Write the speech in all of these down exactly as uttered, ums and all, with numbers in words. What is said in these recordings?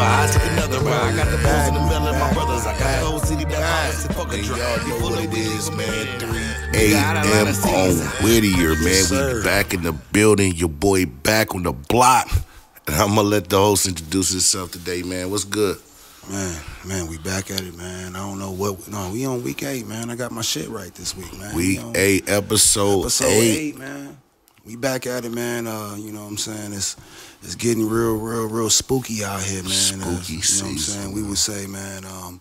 over. I took another ride. I got the booze in the middle of my brothers. I got the whole city that hollers and fuck a drug. Y'all know what it is, man. three a m on Whittier, man. We back in the building. Your boy back on the block. And I'm going to let the host introduce himself today, man. What's good? Man, man, we back at it, man. I don't know what. No, we on week eight, man. I got my shit right this week, man. Week we on, eight, episode, episode eight. eight, man. We back at it, man. Uh, you know what I'm saying? It's it's getting real, real, real spooky out here, man. Spooky uh, season. You know what I'm saying? We would say, man. Um,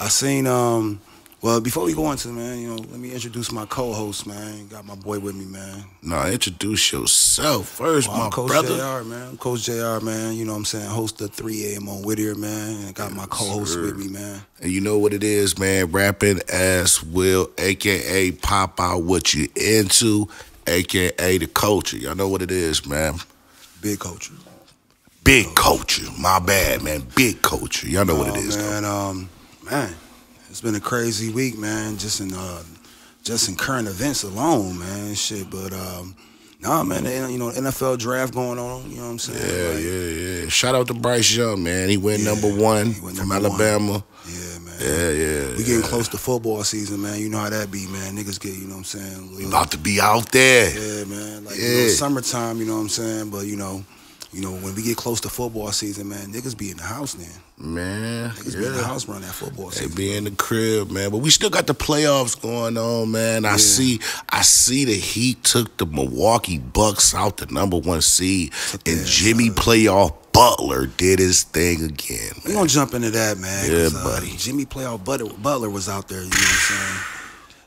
I seen. Um, well, before we go into, man, you know, let me introduce my co-host, man. Got my boy with me, man. Nah, introduce yourself first, well, my I'm Coach brother. J R, man. I'm Coach J R, man. You know what I'm saying? Host of three a m on Whittier, man. And got yes, my co-host with me, man. And you know what it is, man. Rapping Ass Will, a k a. Pop Out What You Into, a k a the culture. Y'all know what it is, man. Big culture. Big culture. My bad, man. Big culture. Y'all know oh, what it is, man. Though. Um, man, it's been a crazy week, man. Just in, uh, just in current events alone, man. Shit, but um, nah, man. They, you know, N F L draft going on. You know what I'm saying? Yeah, like, yeah, yeah. Shout out to Bryce Young, man. He went yeah, number one went from number Alabama. One. Yeah, man. Yeah, yeah. We getting yeah. close to football season, man. You know how that be, man. Niggas get, you know what I'm saying? Little, about to be out there. Yeah, man. Like, yeah. You know, summertime, you know what I'm saying? But, you know, you know, when we get close to football season, man, niggas be in the house then. Man. Niggas yeah. be in the house around that football season. They be in the crib, man. But we still got the playoffs going on, man. I yeah. see I see the Heat took the Milwaukee Bucks out the number one seed, yeah, and Jimmy uh, playoff Butler did his thing again. We're going to jump into that, man. Yeah, uh, buddy. Jimmy playoff Butler was out there, you know what I'm saying?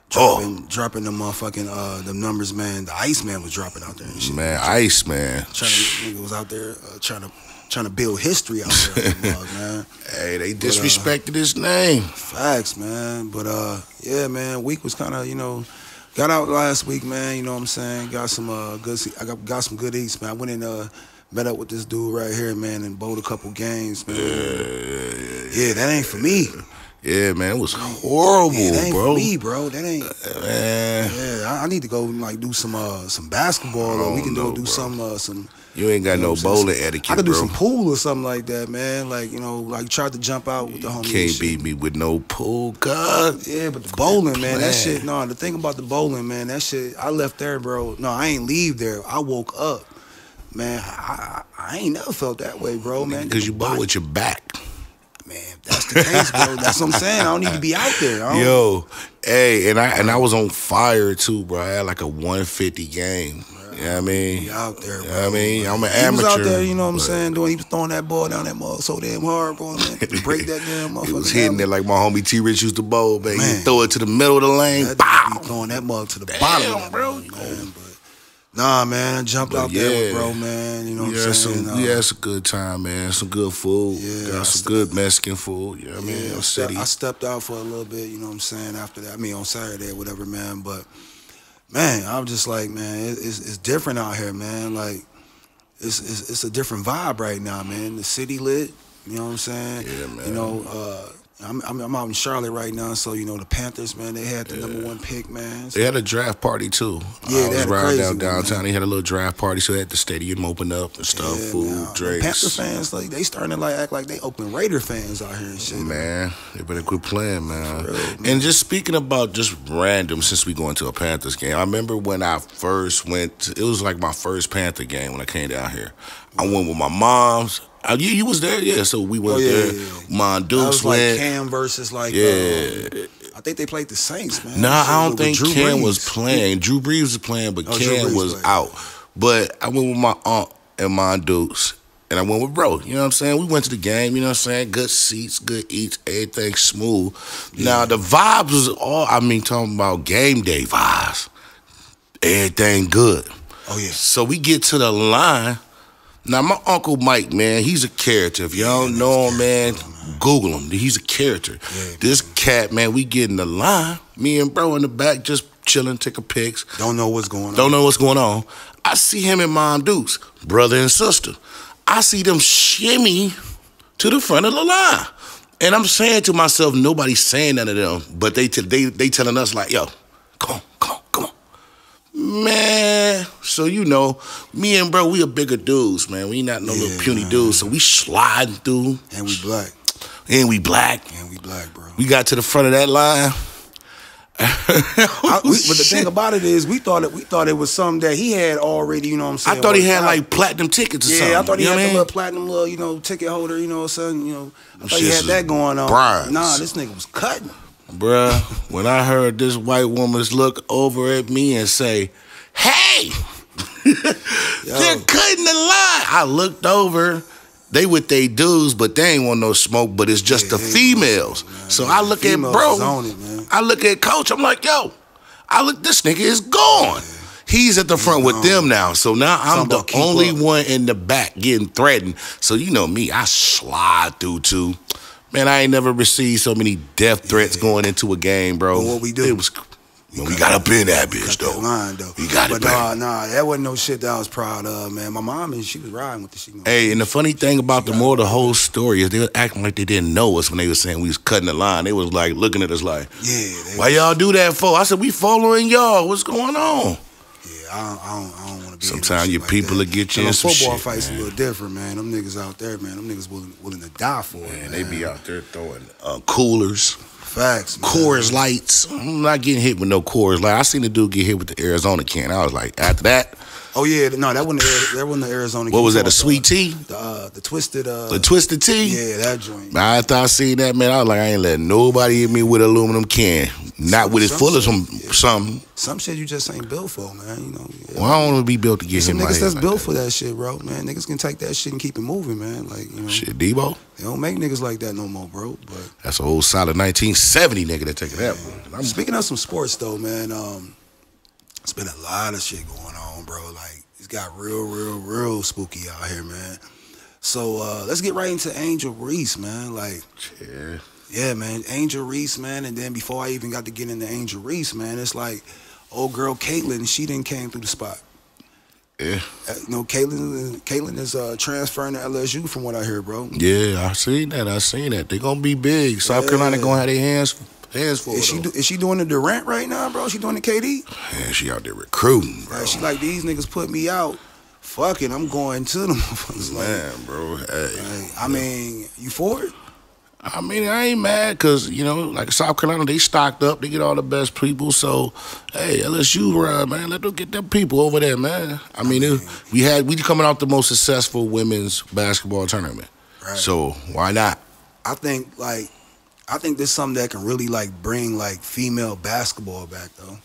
Dropping, oh. dropping the motherfucking uh, the numbers, man. The Iceman was dropping out there and shit. Man, Iceman. Nigga was out there uh, trying to trying to build history out there. The mug, man. Hey, they disrespected but, uh, his name. Facts, man. But, uh, yeah, man, week was kind of, you know, got out last week, man. You know what I'm saying? Got some uh, good I got, got some good eats, man. I went and uh, met up with this dude right here, man, and bowled a couple games, man. Yeah, yeah, yeah. yeah that ain't for me. Yeah, man, it was horrible, yeah, that ain't bro. For me, bro, that ain't. Uh, man, yeah, I, I need to go like do some uh, some basketball, or we can know, go do bro. some uh, some. You ain't got you know, no bowling some, etiquette. I could do bro. some pool or something like that, man. Like you know, like try to jump out with the homies. Can't shit. beat me with no pool, God. Yeah, but the bowling, man, that shit. No, nah, the thing about the bowling, man, that shit. I left there, bro. No, I ain't leave there. I woke up, man. I I, I ain't never felt that way, bro, man. Because you bowl with your back. Man, that's the case, bro. That's what I'm saying. I don't need to be out there. I don't... Yo, hey, and I and I was on fire too, bro. I had like a one fifty game. Bro, you know what I mean? Be out there, bro. You know what I mean? I'm an he amateur. He was out there, you know what I'm saying? Doing, he was throwing that ball down that mother so damn hard, bro. Man, break that damn motherfucker. He was hitting it like my homie T Rich used to bowl, man. man. He'd throw it to the middle of the lane. That be throwing that mother to the damn, bottom, bro. Man, oh. but Nah, man, I jumped but out yeah. there with bro, man. You know what yeah, I'm saying? Some, uh, yeah, it's a good time, man. Some good food. Yeah, Got some good Mexican food. You know what I mean? Yeah, I, stepped, I stepped out for a little bit, you know what I'm saying, after that. I mean, on Saturday or whatever, man. But, man, I'm just like, man, it, it's, it's different out here, man. Like, it's, it's it's a different vibe right now, man. The city lit, you know what I'm saying? Yeah, man. You know, uh... I'm, I'm I'm out in Charlotte right now, so you know the Panthers, man. They had the yeah. number one pick, man. So. They had a draft party too. Yeah, I was riding down downtown. One, they had a little draft party, so they had the stadium opened up and stuff, yeah, food, man. drinks. The Panthers fans, like they starting to like act like they open Raider fans out here and shit. Man, they better quit playing, man. Real, man. And just speaking about just random, since we going to a Panthers game, I remember when I first went. To, it was like my first Panther game when I came down here. I went with my mom's. Uh, you, you was there, yeah. So we went oh, yeah, there. Yeah, yeah. My dudes went. Like Cam versus like. Yeah. Um, I think they played the Saints, man. Nah, so I don't think Drew Cam Brees. was playing. Drew Brees was playing, but oh, Cam was played. out. But I went with my aunt and my dudes, and I went with bro. You know what I'm saying? We went to the game. You know what I'm saying? Good seats, good eats, everything smooth. Yeah. Now the vibes was all. I mean, talking about game day vibes. Everything good. Oh yeah. So we get to the line. Now, my Uncle Mike, man, he's a character. If y'all don't know him, man, Google him. He's a character. Yeah, this cat, man, we get in the line. Me and bro in the back just chilling, taking pics. Don't know what's going on. Don't know what's going on. I see him and Mom Dukes, brother and sister. I see them shimmy to the front of the line. And I'm saying to myself, nobody's saying none of them, but they, t they, they telling us like, yo, come on, come on, come on. Man, so you know, me and bro, we are bigger dudes, man. We not no yeah, little puny man. dudes, so we sliding through. And we black. And we black. And we black, bro. We got to the front of that line. I, we, but the thing about it is, we thought it. We thought it was something that he had already. You know what I'm saying? I thought he had like platinum tickets or yeah, something. Yeah, I thought he you had a little platinum, little you know ticket holder. You know what I'm saying? You know, I thought he had that going on. Prize. Nah, this nigga was cutting. Bruh, when I heard this white woman's look over at me and say, "Hey, they're cutting the line," I looked over. They with they dudes, but they ain't want no smoke. But it's just yeah, the females. Man, so man, I look at bro. It, I look at Coach. I'm like, yo. I look. This nigga is gone. Yeah. He's at the He's front gone. with them now. So now I'm the only up. one in the back getting threatened. So you know me. I slide through too. Man, I ain't never received so many death threats yeah. going into a game, bro. Well, what we do? It was. When we got up in that bitch, though. Line, though. We got but it back. Nah, nah, that wasn't no shit that I was proud of, man. My mom, and she was riding with the shit. You know, hey, and the funny thing about the more the whole story is they were acting like they didn't know us when they were saying we was cutting the line. They was like looking at us like, yeah, why y'all do that for? I said, we following y'all. What's going on? Yeah, I don't, I don't, I don't want to be Sometimes your like people that. will get you in some football shit, fights man. a little different, man. Them niggas out there, man. Them niggas willing, willing to die for man, it, man. They be out there throwing uh, coolers. Facts, man. Coors Lights. I'm not getting hit with no Coors Light. I seen the dude get hit with the Arizona can. I was like, after that. Oh yeah, no, that wasn't the, that wasn't the Arizona can. What was that? The sweet tea? The uh, the twisted. Uh, the twisted tea. Yeah, that joint. Man. After I seen that, man, I was like, I ain't letting nobody hit me with an aluminum can. Not with it full of some yeah. something. Some shit you just ain't built for, man. You know. Yeah. Well, I don't want to be built to get hit. Some niggas that's like built that. for that shit, bro. Man, niggas can take that shit and keep it moving, man. Like you know. Shit, Debo. They don't make niggas like that no more, bro. But that's an old solid nineteen seventy nigga that taking yeah. that. Bro. Speaking of some sports though, man, um, it's been a lot of shit going on, bro. Like it's got real, real, real spooky out here, man. So uh, let's get right into Angel Reese, man. Like, yeah. Yeah, man, Angel Reese, man, and then before I even got to get into Angel Reese, man, it's like old girl Caitlin, she didn't came through the spot. Yeah. Uh, you know, Caitlin, Caitlin is uh, transferring to L S U from what I hear, bro. Yeah, I seen that. I seen that. They're going to be big. South yeah. Carolina going to have their hands, hands full. Is she, do, is she doing the Durant right now, bro? She doing the K D? Man, she out there recruiting, bro. Yeah, she like, these niggas put me out. Fuck it, I'm going to them. Like, man, bro. Hey, like, I mean, you for it? I mean, I ain't mad because, you know, like South Carolina, they stocked up. They get all the best people. So, hey, L S U run, man. Let them get them people over there, man. I mean, it, we had we coming out the most successful women's basketball tournament. Right. So, why not? I think, like, I think there's something that can really, like, bring, like, female basketball back, though.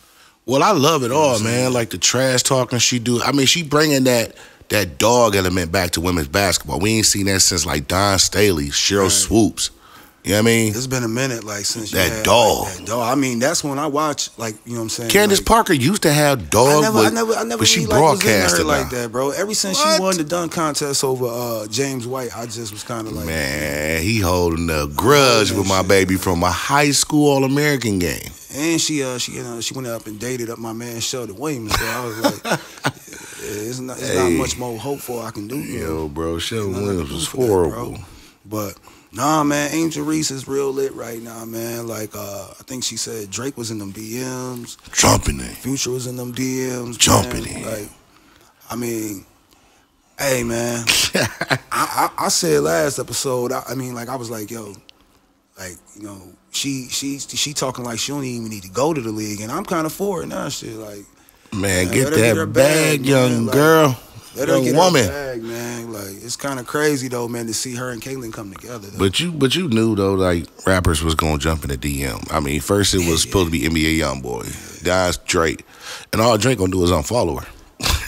Well, I love it you know all, man. Like, the trash talking she do. I mean, she bringing that. That dog element back to women's basketball. We ain't seen that since, like, Don Staley, Cheryl right. Swoops. You know what I mean? It's been a minute, like, since that you had, dog. Like, that dog. I mean, that's when I watch, like, you know what I'm saying? Candace like, Parker used to have dog, I never, with, I never, I never but she really, broadcasted like, like that, bro. Ever since what? she won the dunk contest over uh, James White, I just was kind of like, man, he holding a grudge with my shit. baby from a high school All-American game. And she, uh, she, you know, she went up and dated up my man Sheldon Williams. So I was like, yeah, it's, not, it's hey. not much more hopeful I can do. Yo, bro, bro Sheldon Williams was horrible, that, but. Nah, man, Angel Reese is real lit right now, man. Like, uh, I think she said Drake was in them D Ms. Jumping in. Future was in them D Ms. Jumping in. Like, I mean, hey, man. I, I, I said last episode, I, I mean, like, I was like, yo, like, you know, she she she talking like she don't even need to go to the league, and I'm kind of for it now, shit. Like, man, man get that get her bag, bag, young man, girl. Like, Let her get woman. Bag, man. Like, it's kind of crazy though, man, to see her and Caitlyn come together. Though. But you, but you knew though, like rappers was gonna jump in the D M. I mean, first it was yeah, supposed yeah. to be N B A YoungBoy, guys Drake, and all Drake gonna do is unfollow her.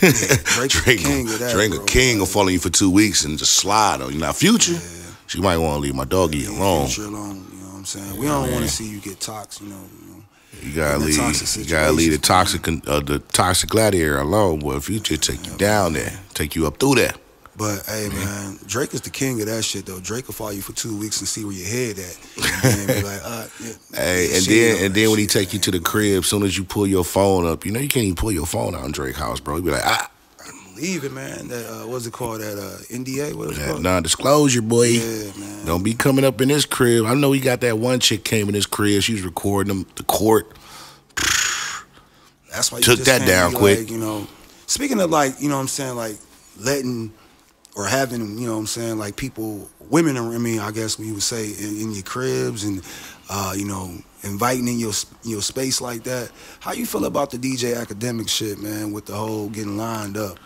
Yeah, Drake, Drake, king of that, Drake, bro, a king will follow you for two weeks and just slide on you. Now, Future, yeah. she might want to leave my doggy yeah, alone. Future alone, you know what I'm saying? We yeah, don't want to see you get toxic, you know. You gotta leave. You gotta leave the toxic, uh, the toxic gladiator alone. Well, Future take you down there, take you up through there. But hey, man. man, Drake is the king of that shit though. Drake will follow you for two weeks and see where your head at. And be like, uh, yeah, hey, and then and then when he shit, take man. you to the crib, as soon as you pull your phone up, you know you can't even pull your phone out in Drake's house, bro. You be like, ah. Even man, that uh, what's it called? That uh, N D A, what is it called? Non-disclosure, boy. Yeah, man. Don't be coming up in this crib. I know he got that one chick came in his crib. She was recording him. The court. That's why you took just that down quick. Like, you know, speaking of like, you know what I'm saying, like letting or having, you know what I'm saying, like people, women, I mean, I guess we would say in, in your cribs and, uh, you know, inviting in your your space like that. How you feel about the D J academic shit, man, with the whole getting lined up?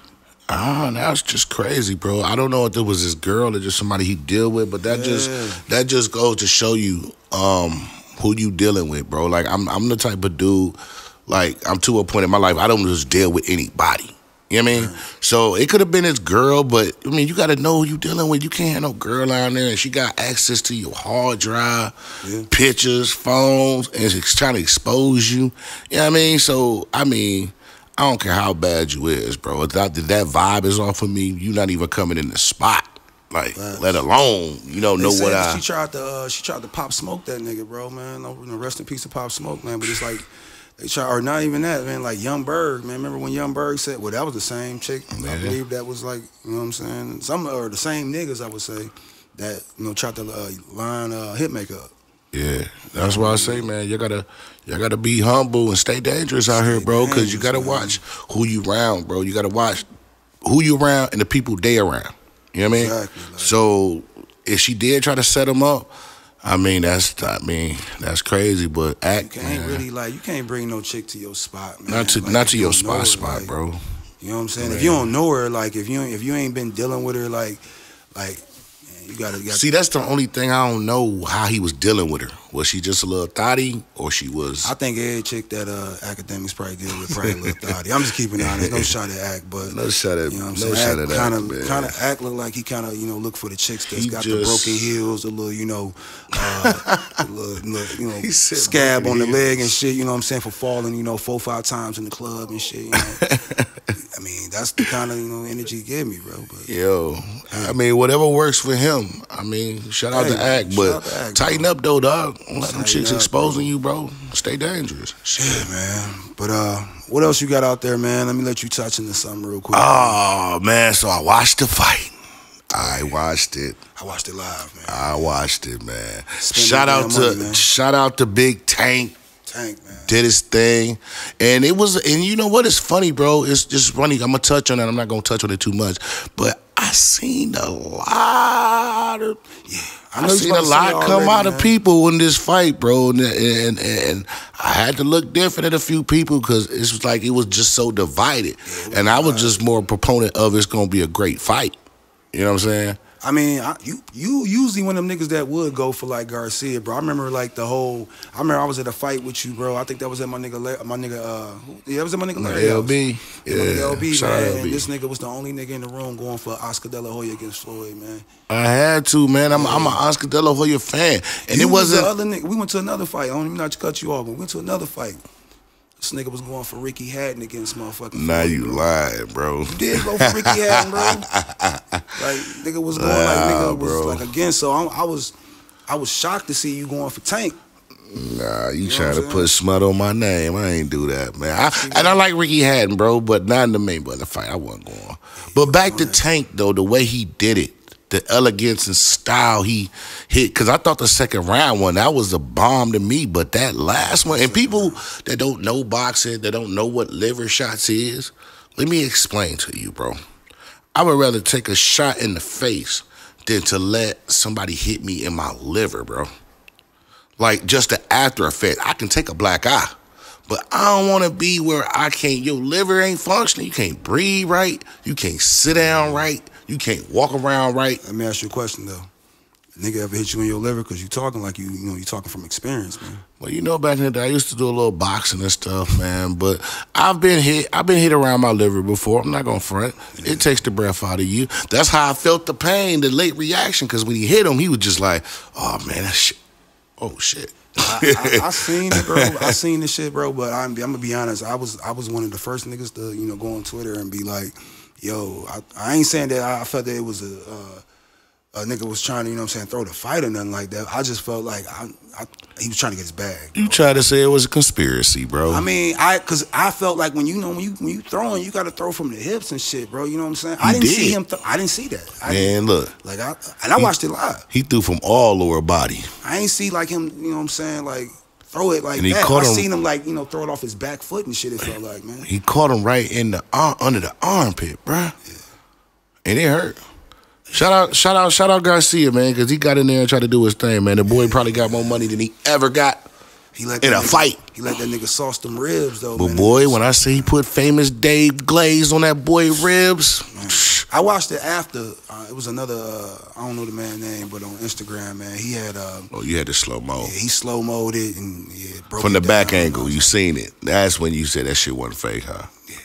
Ah, that was just crazy, bro. I don't know if it was this girl or just somebody he deal with, but that yeah. just that just goes to show you um, who you dealing with, bro. Like, I'm I'm the type of dude, like, I'm to a point in my life, I don't just deal with anybody. You know what I mean? Mm-hmm. So it could have been his girl, but, I mean, you got to know who you dealing with. You can't have no girl out there, and she got access to your hard drive, yeah. pictures, phones, and she's trying to expose you. You know what I mean? So, I mean, I don't care how bad you is, bro. If that, if that vibe is off of me, you not even coming in the spot. Like, right. let alone, you know, they know what I... She tried, to, uh, she tried to pop smoke that nigga, bro, man. No, no rest in peace of Pop Smoke, man, but it's like... They try, or not even that, man, like Young Berg, man. Remember when Young Berg said, well, that was the same chick. Yeah. I believe that was like, you know what I'm saying? Some or the same niggas, I would say, that, you know, tried to uh, line uh, Hitmaker up. Yeah, that's why I say, man, you gotta, you gotta be humble and stay dangerous out stay here, bro, because you gotta man. watch who you around, bro. You gotta watch who you around and the people they around. You know what I mean? Exactly, like, so if she did try to set them up, I mean, that's I mean that's crazy, but act, you can't man. really like you can't bring no chick to your spot, man. Not to like, not to your spot her, spot, like, bro. You know what I'm saying? Man. If you don't know her, like if you if you ain't been dealing with her, like like man, you gotta, you gotta see. That's the only thing I don't know how he was dealing with her. Was she just a little thotty, or she was? I think every chick that uh, academics probably deal with probably a little thotty. I'm just keeping it honest. No shot at Act, but no shot at you know what I'm no saying? Act kind of kind of Act look like he kind of you know look for the chicks that's he got just... the broken heels, a little you know, uh, a little, little, you know scab on the leg and shit. You know what I'm saying, for falling you know four five times in the club and shit. You know? I mean that's the kind of you know energy he gave me, bro. But, yo, I mean whatever works for him. I mean shout out hey, to Act, but to Act, tighten bro. up though, dog. Don't let them chicks exposing you, bro. Stay dangerous. Shit, man. But uh, what else you got out there, man? Let me let you touch into something real quick. Oh, man. So I watched the fight. I watched it. I watched it live, man. I watched it, man. Shout out to shout out to Big Tank. Tank, man. Did his thing. And it was, and you know what? It's funny, bro. It's just funny. I'm going to touch on that. I'm not going to touch on it too much. But I seen a lot of, yeah. I, I seen a lot see come already, out man. of people in this fight, bro, and, and and I had to look different at a few people because it was like it was just so divided, yeah, and I was just more a proponent of it's gonna be a great fight. You know what I'm saying? I mean, I, you you usually one of them niggas that would go for like Garcia, bro. I remember like the whole. I remember I was at a fight with you, bro. I think that was at my nigga, my nigga. Uh, yeah, that was at my nigga Larry. L B, yeah, L B, man. And this nigga was the only nigga in the room going for Oscar De La Hoya against Floyd, man. I had to, man. I'm yeah. I'm an Oscar De La Hoya fan, and you it wasn't. Was the other nigga. We went to another fight. I don't even know how to cut you off, but we went to another fight. This nigga was going for Ricky Hatton against motherfucking. Now Floyd, you bro. lied, bro. You did go for Ricky Hatton, bro. Like nigga was going, nah, like nigga was bro. like again. So I, I was, I was shocked to see you going for Tank. Nah, you, you know trying to put smut on my name. I ain't do that, man. I, and I like Ricky Hatton, bro, but not in the main brother fight. I wasn't going. But back to Tank though, the way he did it. The elegance and style he hit, because I thought the second round one, that was a bomb to me, but that last one, and people that don't know boxing, that don't know what liver shots is, let me explain to you, bro. I would rather take a shot in the face than to let somebody hit me in my liver, bro. Like, just the after effect. I can take a black eye, but I don't want to be where I can't, your liver ain't functioning, you can't breathe right, you can't sit down right, you can't walk around right. Let me ask you a question, though. Nigga ever hit you in your liver? Because you talking like you, you know, you talking from experience, man. Well, you know, back in the day, I used to do a little boxing and stuff, man. But I've been hit. I've been hit around my liver before. I'm not going to front. Yeah. It takes the breath out of you. That's how I felt the pain, the late reaction. Because when he hit him, he was just like, oh, man, that shit. Oh, shit. I, I, I seen it, bro. I seen this shit, bro. But I'm, I'm going to be honest. I was, I was one of the first niggas to, you know, go on Twitter and be like, yo, I, I ain't saying that I felt that it was a, uh, a nigga was trying to, you know what I'm saying, throw the fight or nothing like that. I just felt like I, I, he was trying to get his bag. Bro. You tried to say it was a conspiracy, bro. I mean, I because I felt like when you know when you when you throwing, you got to throw from the hips and shit, bro. You know what I'm saying? He I didn't did. see him. Th I didn't see that. I Man, look, like I and I he, watched it live. He threw from all lower body. I ain't see like him. You know what I'm saying? Like. throw it like that. I seen him, like, you know, throw it off his back foot and shit, it felt like, man. He caught him right in the arm, under the armpit, bruh. Yeah. And it hurt. Shout out, shout out, shout out Garcia, man, because he got in there and tried to do his thing, man. The boy probably got more money than he ever got he let in a nigga, fight. He let that nigga sauce them ribs, though, But, man, boy, when I say he put Famous Dave Glaze on that boy ribs. Man. I watched it after. Uh, it was another, uh, I don't know the man's name, but on Instagram, man, he had... Uh, oh, you had the slow-mo. Yeah, he slow-moed it and yeah, broke From it the down. Back angle, you seen it. That's when you said that shit wasn't fake, huh? Yeah.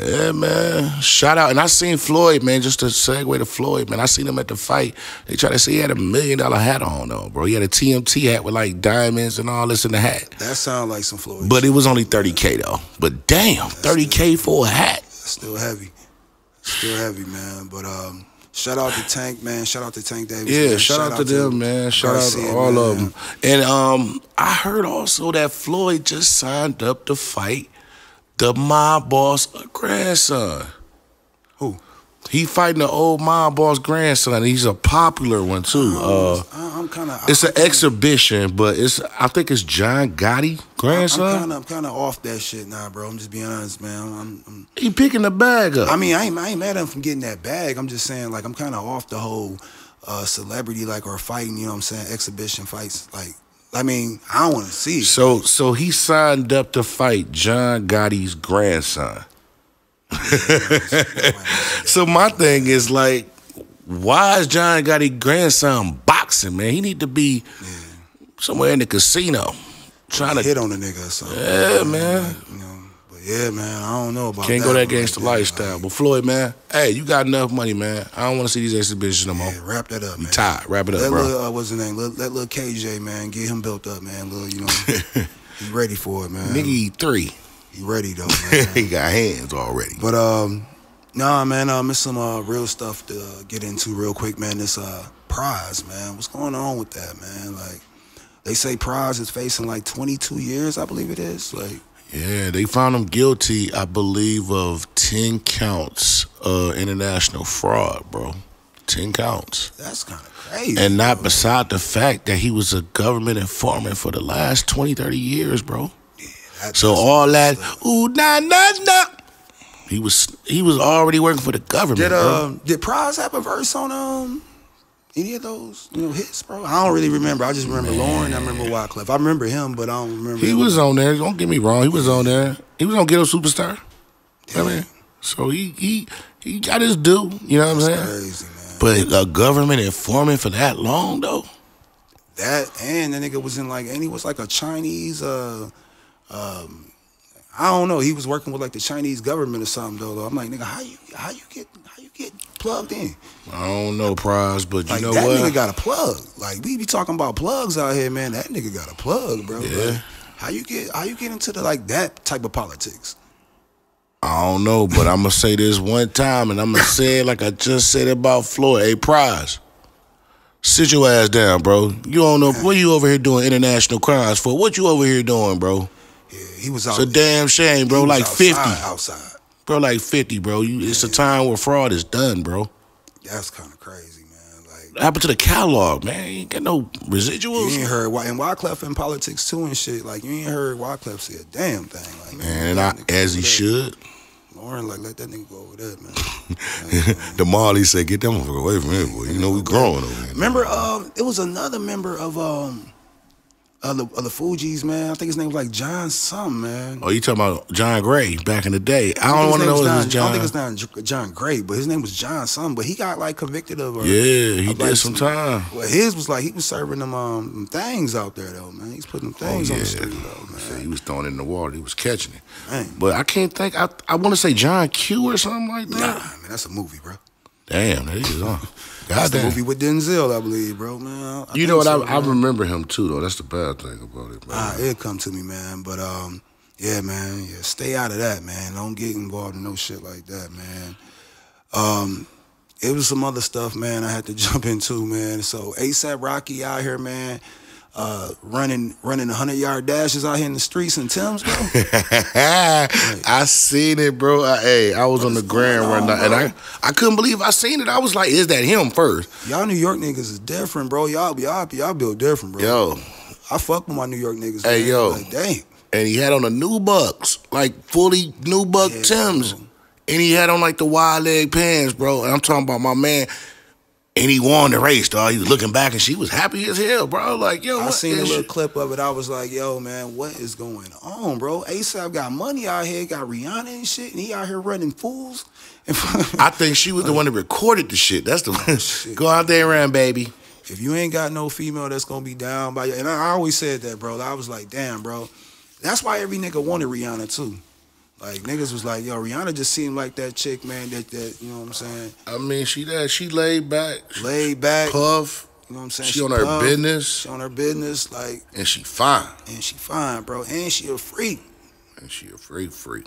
Yeah, man. Shout out. And I seen Floyd, man, just to segue to Floyd, man. I seen him at the fight. They tried to say he had a million dollar hat on, though, bro. He had a T M T hat with, like, diamonds and all this in the hat. That sound like some Floyd. But it was only thirty K, though. But damn, thirty K for a hat. That's still heavy. Still heavy, man. But um, shout out to Tank, man. Shout out to Tank Davis. Yeah, shout, shout out, out to them, them, man. Shout Garcia, out to all man. of them. And um, I heard also that Floyd just signed up to fight the mob boss grandson. Who? He fighting the old mob boss grandson. He's a popular one too. Uh, I'm kind of. It's I'm an kinda, exhibition, but it's. I think it's John Gotti grandson. I'm kind of. I'm kind of off that shit now, bro. I'm just being honest, man. I'm, I'm, he picking the bag up. I mean, I ain't. I ain't mad at him from getting that bag. I'm just saying, like, I'm kind of off the whole uh, celebrity, like, or fighting. You know what I'm saying? Exhibition fights, like. I mean, I don't want to see it. So, so he signed up to fight John Gotti's grandson. So my thing is, like, why is John Gotti's grandson boxing, man? He need to be yeah. somewhere in the casino trying to hit on a nigga or something. Yeah, man. Like, you know, but yeah, man, I don't know about Can't that. Can't go that gangster like lifestyle. Like, but Floyd, man, hey, you got enough money, man. I don't want to see these exhibitions no more. Yeah, wrap that up, man. You tired. Wrap it up, that bro. Little, uh, what's his name? Let, let little K J, man, get him built up, man. Little, you know, he's ready for it, man. Nigga, he three. He ready though, man. He got hands already. But um, nah, man, um, it's some uh, real stuff to uh, get into real quick, man. This uh, Prize, man, what's going on with that, man? Like, they say Prize is facing like twenty-two years, I believe it is. Like, yeah, they found him guilty, I believe, of ten counts of international fraud, bro. Ten counts. That's kind of crazy. And not bro. beside the fact that he was a government informant for the last twenty, thirty years, bro. That so all that, ooh, nah, nah, nah. He was he was already working for the government. Did um uh, did Prize have a verse on um any of those you know hits, bro? I don't really remember. I just remember Man. Lauren. I remember Wyclef. I remember him, but I don't remember. He him. was on there. Don't get me wrong. He was on there. He was on Ghetto Superstar. Yeah. I mean, so he he he got his due. You know what That's I'm saying? Crazy, man. But a government informant for that long though. That and that nigga was in like and he was like a Chinese. Uh, Um, I don't know. He was working with like the Chinese government or something though. though. I'm like, nigga, how you how you get how you get plugged in? I don't know, Prize, but you like, know that what? That nigga got a plug. Like we be talking about plugs out here, man. That nigga got a plug, bro. Yeah. Like, how you get how you get into the like that type of politics? I don't know, but I'm gonna say this one time, and I'm gonna say it like I just said about Floyd. Hey, Prize. Sit your ass down, bro. You don't know yeah. what you over here doing international crimes for. What you over here doing, bro? Yeah, he was out. It's a damn shame, bro. Like outside, fifty, outside, bro. Like fifty, bro. You, yeah. It's a time where fraud is done, bro. That's kind of crazy, man. Like what happened to the catalog, man. You ain't got no residuals. You ain't heard why, and Wyclef in politics too and shit. Like you ain't heard Wyclef say a damn thing, like man. man and I, as he should. Lauren, like let that nigga go over there, man. Like, the Marley said, "Get that motherfucker away from him, boy. You know we growing over here." Remember, um, it was another member of um. Uh, the, uh, the Fugees, man. I think his name was like John something, man. Oh, you talking about John Gray back in the day. I, I don't want to know if it's John. I don't think it's not John Gray, but his name was John something. But he got like convicted of. Uh, yeah, he of, did like, some time. Well, his was like he was serving them um things out there though, man. He's putting them things oh, yeah. on the street though, man. Yeah, he was throwing it in the water. He was catching it. Man. But I can't think. I I want to say John Q or something like that. Nah, man, that's a movie, bro. Damn, that is on. That's the movie with Denzel, I believe, bro, man. I you know what? So, I, I remember him, too, though. That's the bad thing about it, man. Ah, it'll come to me, man. But, um, yeah, man, yeah, stay out of that, man. Don't get involved in no shit like that, man. Um, it was some other stuff, man, I had to jump into, man. So ASAP Rocky out here, man. Uh, running running hundred-yard dashes out here in the streets in Tim's, bro. Like, I seen it, bro. I, hey, I was on the ground right now, and I, I couldn't believe I seen it. I was like, is that him first? Y'all New York niggas is different, bro. Y'all y'all, y'all built different, bro. Yo, I fuck with my New York niggas. Hey, man. Yo. Like, dang. And he had on the new Bucks, like fully new Buck yeah, Timbs. Bro. And he had on like the wide leg pants, bro. And I'm talking about my man. And he won the race, dog. He was looking back and she was happy as hell, bro. Like, yo, I seen a little clip of it. I was like, yo, man, what is going on, bro? ASAP got money out here, got Rihanna and shit, and he out here running fools. I think she was the one that recorded the shit. That's the one. Go out there and run, baby. If you ain't got no female that's gonna be down by you. And I always said that, bro. I was like, damn, bro. That's why every nigga wanted Rihanna too. Like, niggas was like, yo, Rihanna just seemed like that chick, man, that, that you know what I'm saying? I mean, she that, she laid back. Laid back. Puff. You know what I'm saying? She, she on puff, her business. She on her business, like. And she fine. And she fine, bro. And she a freak. And she a freak freak.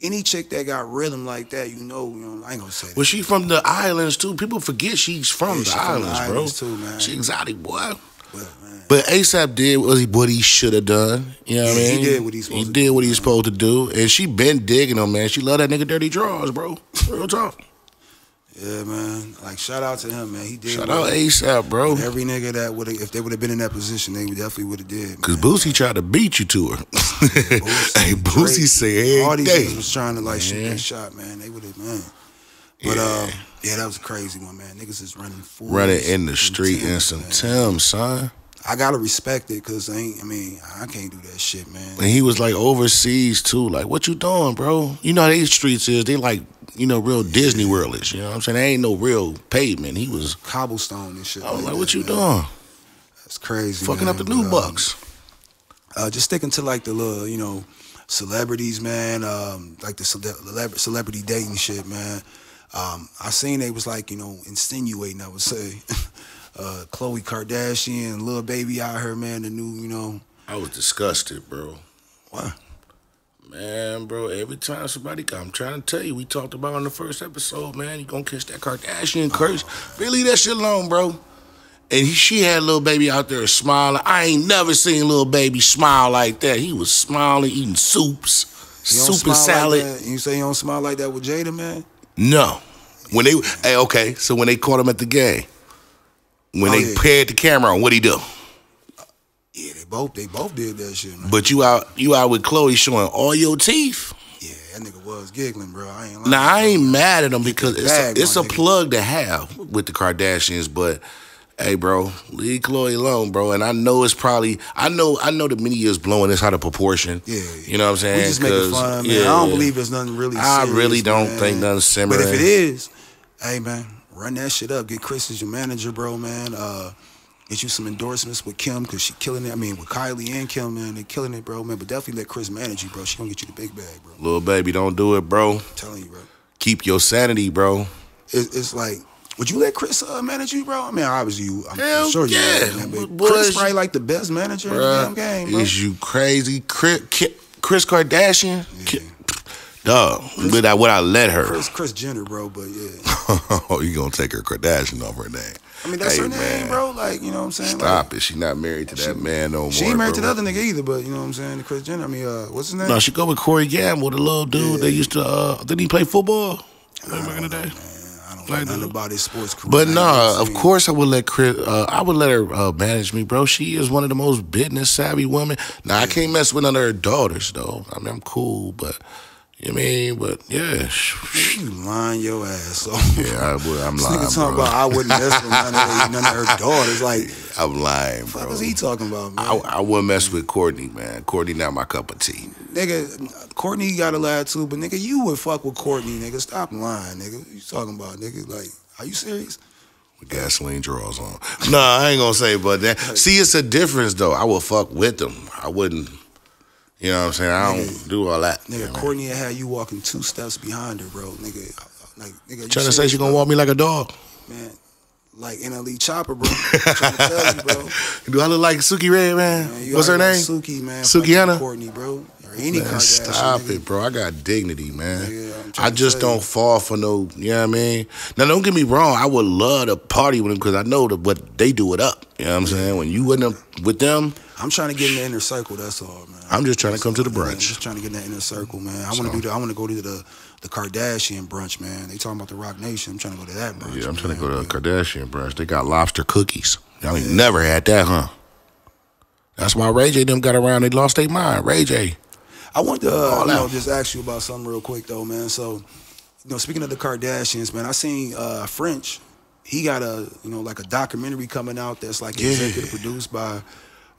Any chick that got rhythm like that, you know, you know I ain't gonna say that. Well, she from the islands, too. People forget she's from yeah, the she islands, from the bro. Islands too, man. She exotic, boy. But, but ASAP did what he should have done. You know what I mean? He did what he's supposed he to do. He did what he's supposed to do. And she been digging him, man. She love that nigga dirty drawers, bro. Real talk. Yeah, man. Like, shout out to him, man. He did. Shout out ASAP, bro. And every nigga that would have, if they would have been in that position, they definitely would have did. Because Boosie tried to beat you to her. Boosie, hey, Boosie Drake, said, all these niggas was trying to, like, shoot that shot, man. They would have, man. But, yeah. Uh, yeah, that was a crazy one, man. Niggas is running fools. Running in the street in some Timbs, son. I gotta respect it, cause I ain't, I mean, I can't do that shit, man. And he was like overseas too. Like, what you doing, bro? You know how these streets is. They like, you know, real Disney World-ish. You know what I'm saying? There ain't no real pavement. He was cobblestone and shit. I was like, like that, what you man. doing? That's crazy. Fucking man. up the new but, bucks. Um, uh, just sticking to like the little, you know, celebrities, man. Um, like the celeb celebrity dating shit, man. Um, I seen they was like, you know, insinuating, I would say, uh, Khloe Kardashian, Lil Baby out here, man, the new, you know. I was disgusted, bro. Why? Man, bro, every time somebody come, I'm trying to tell you, we talked about on the first episode, man, you gonna catch that Kardashian curse. Oh. Man, leave that shit alone, bro. And he, she had Lil Baby out there smiling. I ain't never seen Lil Baby smile like that. He was smiling, eating soups, soup and salad. Like you say you don't smile like that with Jada, man? No. When they hey, okay, so when they caught him at the game, when oh, they yeah. paired the camera on, what'd he do? Yeah, they both they both did that shit, man. But you out you out with Khloe showing all your teeth. Yeah, that nigga was giggling, bro. I ain't Now I ain't mad at him because it's a, it's a plug to have with the Kardashians, but hey, bro, leave Khloe alone, bro. And I know it's probably, I know I know the media is blowing this out of proportion. Yeah, yeah. You know what I'm saying? We just making fun of it, man. Yeah, I don't believe there's nothing really serious, I really don't man. think nothing's similar. But if it is, hey, man, run that shit up. Get Chris as your manager, bro, man. Uh, get you some endorsements with Kim, because she killing it. I mean, with Kylie and Kim, man, they killing it, bro, man. But definitely let Chris manage you, bro. She gonna get you the big bag, bro. Lil Baby, don't do it, bro. I'm telling you, bro. Keep your sanity, bro. It's, it's like... Would you let Chris uh, manage you, bro? I mean, obviously, you, I'm Hell sure you yeah. would, man, but Chris probably like the best manager Bruh, in the damn game, bro. Is you crazy? Chris, Chris Kardashian? Yeah. Dog, Chris, would, I, would I let her? Chris, Chris Jenner, bro, but yeah. Oh, you gonna take her Kardashian off her name. I mean, that's hey, her name, man. bro. Like, you know what I'm saying? Stop like, it. She not married to that she, man no more, She ain't married bro. to the other nigga either, but you know what I'm saying? To Chris Jenner, I mean, uh, what's his name? No, she go with Corey Gamble, the little dude. Yeah. They used to, uh, did he play football? Way back in the day. Man. Like nothing about his sports career. But nah, of course I would let Chris uh, I would let her uh, manage me, bro. She is one of the most business savvy women. Now yeah. I can't mess with none of her daughters though. I mean, I'm cool, but you know what I mean, but yeah, you lying your ass off. Yeah, I would. I'm this lying. This nigga talking bro. about I wouldn't mess with none of, none of her daughters. Like, I'm lying, bro. What the fuck is he talking about, man? I, I wouldn't mess with Kourtney, man. Kourtney not my cup of tea. Nigga, Kourtney got a lie too, but nigga, you would fuck with Kourtney, nigga. Stop lying, nigga. What you talking about, nigga? Like, are you serious? With gasoline drawers on. Nah, I ain't gonna say about that. See, it's a difference though. I would fuck with them. I wouldn't. You know what I'm saying? I don't nigga, do all that. Nigga, Kourtney had you walking two steps behind her, bro. Nigga, like, nigga. Trying to say she gonna walk me like a dog? Man, like N L E Chopper, bro. I'm trying to tell you, bro. Do I look like Suki Red, man? man What's her name? Suki, man. Sukianna? Kourtney, bro. Or any man, stop nigga. it, bro. I got dignity, man. Yeah, I just don't you. fall for no, you know what I mean? Now, don't get me wrong. I would love to party with them because I know the, but they do it up. You know what I'm saying? When you with them, with them. I'm trying to get in the inner circle. That's all, man. I'm just trying to come to the brunch. Man, I'm just trying to get in that inner circle, man. I so, want to do the, I want to go to the the Kardashian brunch, man. They talking about the Rock Nation. I'm trying to go to that brunch. Yeah, I'm trying man. to go to the Kardashian brunch. They got lobster cookies. Y'all ain't yeah. never had that, huh? That's why Ray J them got around. They lost their mind. Ray J. I want to uh, you know, just ask you about something real quick though, man. So, you know, speaking of the Kardashians, man, I seen uh, French. He got a you know like a documentary coming out that's like yeah. executive produced by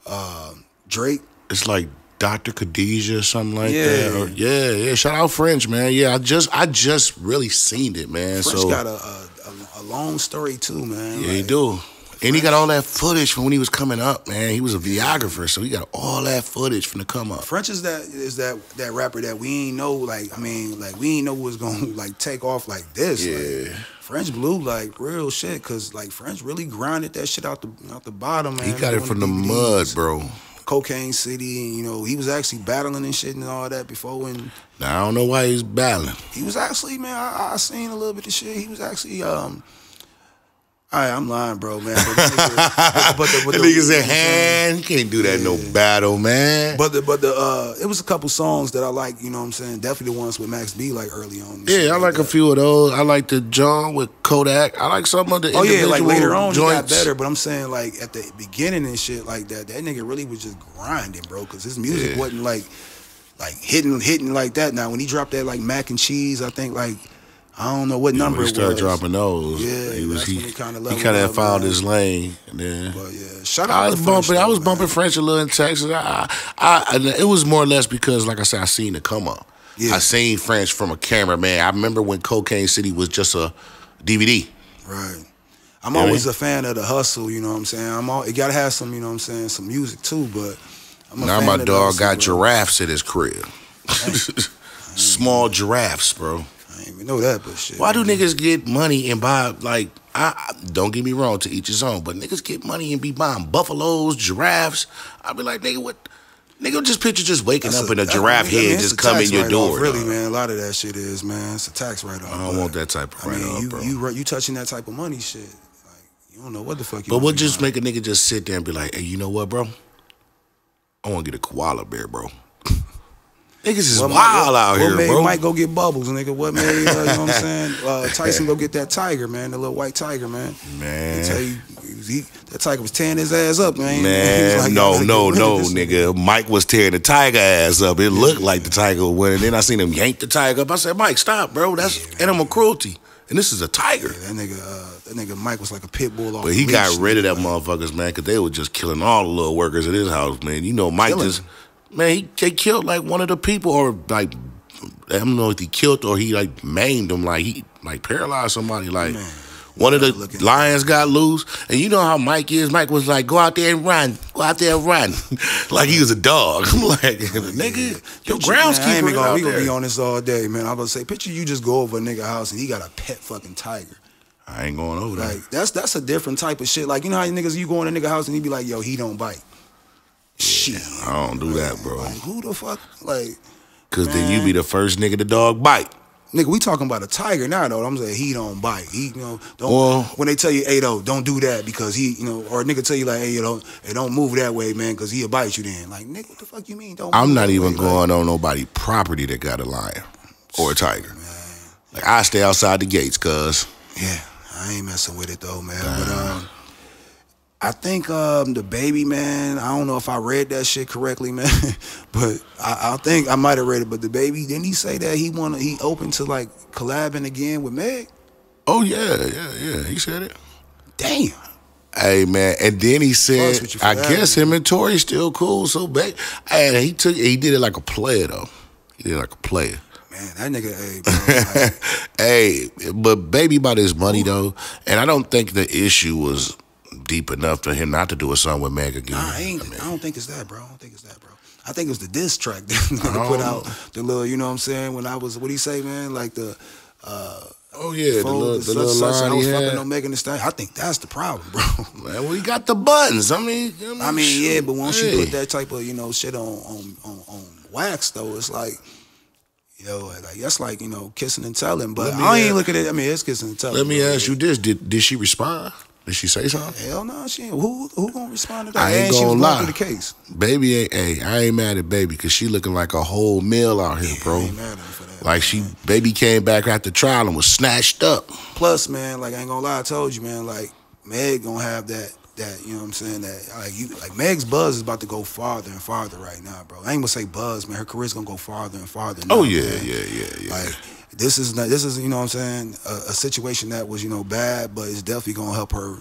uh, Drake. It's like Doctor Khadijah or something like yeah. that. Or, yeah, yeah. Shout out French, man. Yeah, I just I just really seen it, man. French so, got a, a, a long story too, man. Yeah, like, he do. And he got all that footage from when he was coming up, man. He was a videographer, so he got all that footage from the come up. French is that is that that rapper that we ain't know, like I mean, like we ain't know was gonna like take off like this. Yeah. Like, French blew like real shit, cause like French really grinded that shit out the out the bottom, man. He got it from the mud, bro. Cocaine City, and you know he was actually battling and shit and all that before. And now I don't know why he's battling. He was actually, man. I, I seen a little bit of shit. He was actually um. I, I'm lying, bro, man. But the, but the, but the, the niggas in hand, you can't do that yeah. no battle, man. But the but the uh, it was a couple songs that I like. You know what I'm saying? Definitely the ones with Max B, like early on. Yeah, I like, like a few of those. I like the John with Kodak. I like some of the oh yeah, like later on joints. He got better. But I'm saying like at the beginning and shit like that, that nigga really was just grinding, bro, because his music yeah. wasn't like like hitting hitting like that. Now when he dropped that like Mac and Cheese, I think like. I don't know what number yeah, he started it was. dropping those. Yeah, he was he, he kind of he kind of found his lane. And then, but yeah, shout out. I was bumping. Though, I was man. bumping French a little in Texas. I, I, I, it was more or less because, like I said, I seen the come up. Yeah. I seen French from a cameraman. I remember when Cocaine City was just a D V D. Right. I'm you always a fan of the hustle. You know what I'm saying? I'm all. It gotta have some. You know what I'm saying? Some music too. But I'm a now fan my of dog hustle, got bro. giraffes at his crib. Small giraffes, bro. I didn't even know that, but shit. Why do niggas get money and buy, like, I, I don't get me wrong, to each his own, but niggas get money and be buying buffaloes, giraffes. I'd be like, nigga, what? Nigga, just picture just waking that's up a, in a giraffe head I mean, just coming your door. Really, man, a lot of that shit is, man. It's a tax write-off. I don't want that type of write-off, I mean, you, bro. You, you touching that type of money shit. Like, you don't know what the fuck you But we'll just buying. make a nigga just sit there and be like, hey, you know what, bro? I want to get a koala bear, bro. Niggas is well, wild what, out what here, made, bro. Mike go get Bubbles, nigga. What made, uh, you know what I'm saying? Uh, Tyson go get that tiger, man. The little white tiger, man. Man. They tell you, he was, he, that tiger was tearing his ass up, man. Man, like, no, like, no, no, nigga. Mike was tearing the tiger ass up. It looked yeah. like the tiger went. And then I seen him yank the tiger up. I said, Mike, stop, bro. That's yeah, animal cruelty. And this is a tiger. Yeah, that nigga, uh, that nigga Mike was like a pit bull. Off but he got rid of that man. motherfuckers, man, because they were just killing all the little workers at his house, man. You know, Mike killing. just... Man, he, they killed, like, one of the people, or, like, I don't know if he killed or he, like, maimed them. Like, he, like, paralyzed somebody. Like, man, one of the lions got loose. And you know how Mike is. Mike was like, go out there and run. Go out there and run. Like, he was a dog. I'm like, nigga, your groundskeeper is out there. We gonna be on this all day, man. I was gonna say, picture you just go over a nigga's house and he got a pet fucking tiger. I ain't going over that. Like, that's, that's a different type of shit. Like, you know how niggas, you go in a nigga's house and he be like, yo, he don't bite. Shit. Yeah, I don't do man. that, bro. Like, who the fuck? Like, cause man. then you be the first nigga the dog bite. Nigga, we talking about a tiger now, though. I'm saying he don't bite. He, you know, don't. Well, when they tell you, hey, though, don't do that because he, you know, or a nigga tell you like, hey, you know, hey, don't move that way, man, because he'll bite you. Then, like, nigga, what the fuck you mean? Don't. I'm move not that even way, going like, on nobody property that got a lion or a tiger. Man. Like, I stay outside the gates, cause yeah, I ain't messing with it though, man. Damn. But um. I think um, the baby, man, I don't know if I read that shit correctly, man, but I, I think I might have read it. But the baby, didn't he say that he wanna he open to like collabing again with Meg? Oh yeah, yeah, yeah. He said it. Damn. Hey man, and then he said, I guess him and Tori still cool. So back, and he took he did it like a player though. He did it like a player. Man, that nigga, hey, bro, like, hey, but baby bought his money though, and I don't think the issue was deep enough for him not to do a song with Meg again. Nah, I, ain't, I, mean, I don't think it's that, bro. I don't think it's that, bro. I think it was the diss track that nigga put out. The little, you know what I'm saying? When I was, what do you say, man? Like the, uh, oh yeah, the little, the little line I was he fucking had. on Megan Thee Stallion. I think that's the problem, bro. Man, we got the buttons. I mean, I mean, I mean yeah, but once hey. you put that type of you know shit on on on, on wax, though, it's like. Yo, like, that's like, you know, kissing and telling. But I ain't look at it. I mean, it's kissing and telling. Let me bro. ask you this: Did did she respond? Did she say something? Hell no, she ain't. Who who gonna respond to that? I ain't gonna lie. The case. Baby ain't. Hey, I ain't mad at baby because she looking like a whole meal out here, yeah, bro. I ain't mad at her for that. Like she, man. baby came back after trial and was snatched up. Plus, man, like I ain't gonna lie, I told you, man, like Meg gonna have that. that, you know what I'm saying, that like you like Meg's buzz is about to go farther and farther right now, bro. I ain't gonna say buzz, man. Her career's gonna go farther and farther now, oh yeah, man. yeah, yeah, yeah. Like this is not, this is, you know what I'm saying, a, a situation that was, you know, bad, but it's definitely gonna help her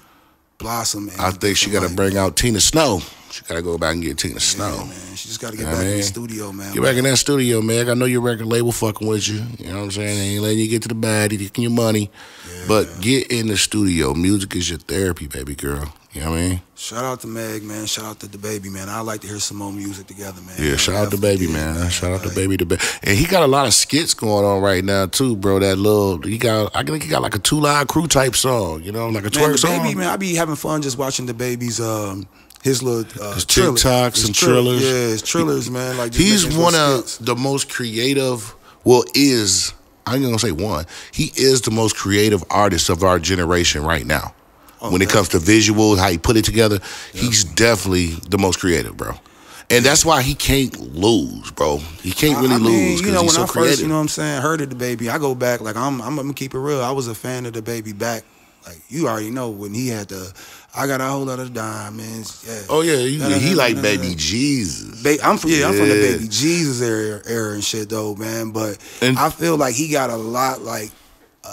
blossom. And I think she gotta like, bring out Tina Snow. She gotta go back and get Tina yeah, Snow. Man, she just gotta get you know back man? in the studio, man. Get back in that studio, man. I know your record label fucking with you. You know what I'm saying? They ain't letting you get to the bag, taking your money. Yeah, but man. get in the studio. Music is your therapy, baby girl. You know what I mean? Shout out to Meg, man. Shout out to DaBaby, man. I like to hear some more music together, man. Yeah, shout out to DaBaby, man. man. Shout out like, to DaBaby, DaBaby. And he got a lot of skits going on right now too, bro. That little he got, I think he got like a Two Live Crew type song, you know, like a twerk song. DaBaby, man, I be having fun just watching DaBaby's um his little uh, his TikToks and trillers. Yeah, his trillers, man. Like he's one of the most creative. Well, is I'm gonna say one. He is the most creative artist of our generation right now. Oh, when it comes to visuals, how he put it together, yeah. he's definitely the most creative, bro. And that's why he can't lose, bro. He can't really I mean, lose because you know, he's when so I first, creative. You know what I'm saying? Heard of DaBaby, I go back like I'm. I'm gonna keep it real. I was a fan of DaBaby back. Like you already know when he had the. I got a whole lot of diamonds. Yeah. Oh yeah, you, nah, nah, he nah, like nah, Baby nah. Jesus. Ba I'm from yeah, yeah, I'm from the Baby Jesus era, era and shit though, man. But and I feel like he got a lot like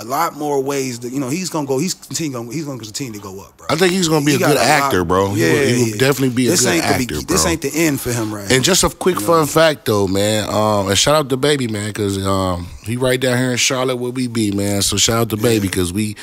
a lot more ways that you know he's gonna go. He's continue. Gonna, he's gonna continue to go up, bro. I think he's gonna be he a good a actor, lot, bro. Yeah, he will, he will yeah. definitely be this a good actor, bro. This ain't the end for him, right? And now. just a quick you fun fact though, man. Um, and shout out to DaBaby, man, because um, he right down here in Charlotte where we be, man. So shout out to DaBaby because yeah. we.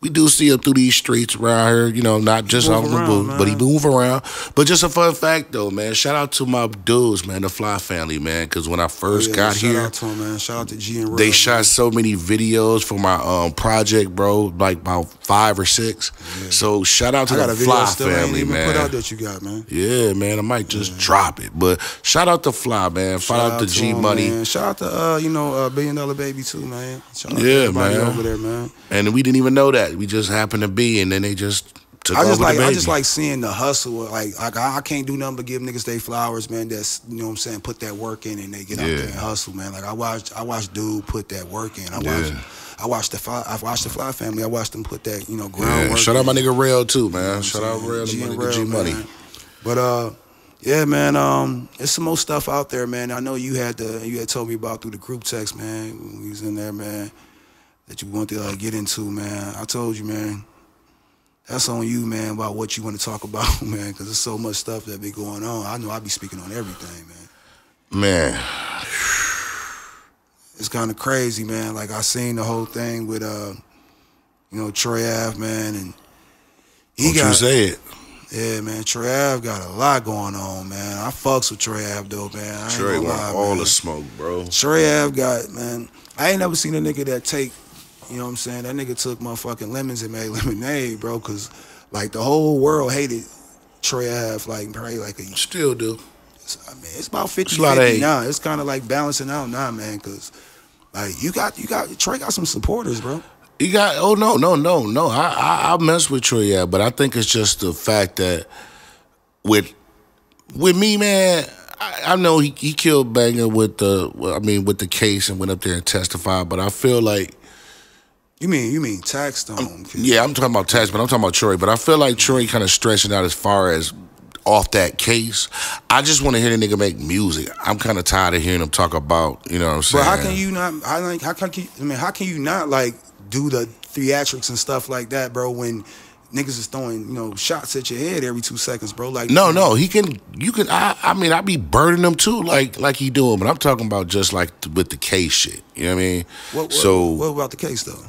We do see him through these streets around here, you know, not just off the booth, but he move around. But just a fun fact, though, man. Shout out to my dudes, man, the Fly Family, man, because when I first yeah, got shout here, out to him, man. Shout out to G and Rob, they man. shot so many videos for my um, project, bro, like about five or six. Yeah. So shout out to the Fly Family, I ain't even man. Put out that you got, man. Yeah, man, I might just yeah. drop it, but shout out to Fly, man. Shout, shout out, out to G him, Money. Man. Shout out to uh, you know, uh, Billion Dollar Baby too, man. Shout out yeah, to everybody man. over there, man. And we didn't even know that. We just happened to be, and then they just took I just over like, the baby. I just like seeing the hustle. Like, like I, I can't do nothing but give niggas they flowers, man. That's, you know what I'm saying, put that work in, and they get yeah. out there and hustle, man. Like, I watched, I watched dude put that work in. I watched... Yeah. I watched the Fly, I watched the Fly Family. I watched them put that, you know, groundwork yeah. Shout out my nigga Rail, too, man. You know Shout out Rail, G, G, G Money. Man. But, uh... yeah, man. Um, there's some more stuff out there, man. I know you had the, you had told me about through the group text, man. When we was in there, man. That you want to uh, get into, man. I told you, man. That's on you, man. About what you want to talk about, man. Because there's so much stuff that be going on. I know I be speaking on everything, man. Man, it's kind of crazy, man. Like I seen the whole thing with, uh, you know, Troy Ave, man, and he Don't got. You say it. Yeah, man, Troy Ave got a lot going on, man. I fucks with Troy Ave, though, man. Troy want lie, all man. the smoke, bro. Troy Ave got, man. I ain't never seen a nigga that take, you know what I'm saying? That nigga took motherfucking lemons and made lemonade, bro, because, like, the whole world hated Troy Ave, like, probably like a... Still do. I mean, it's about fifty fifty now. It's kind of, like, balancing out now, man, because, like, you got, you got, Troy got some supporters, bro. He got, oh, no, no, no, no. I, I, I mess with Troy, yeah, but I think it's just the fact that with with me, man, I, I know he, he killed Banger with the, I mean, with the case and went up there and testified, but I feel like... You mean, you mean Taxstone? Yeah, I'm talking about Tax, but I'm talking about Troy, but I feel like Troy kind of stretching out as far as off that case. I just want to hear the nigga make music. I'm kind of tired of hearing him talk about, you know what I'm saying? But how can you not, I like, how can you, I mean, how can you not, like, do the theatrics and stuff like that, bro, when niggas is throwing, you know, shots at your head every two seconds, bro. Like No, no, he can, you can, I I mean, I be burning them too, like like he doing, but I'm talking about just like with the case shit, you know what I mean? What, what, so, what about the case, though?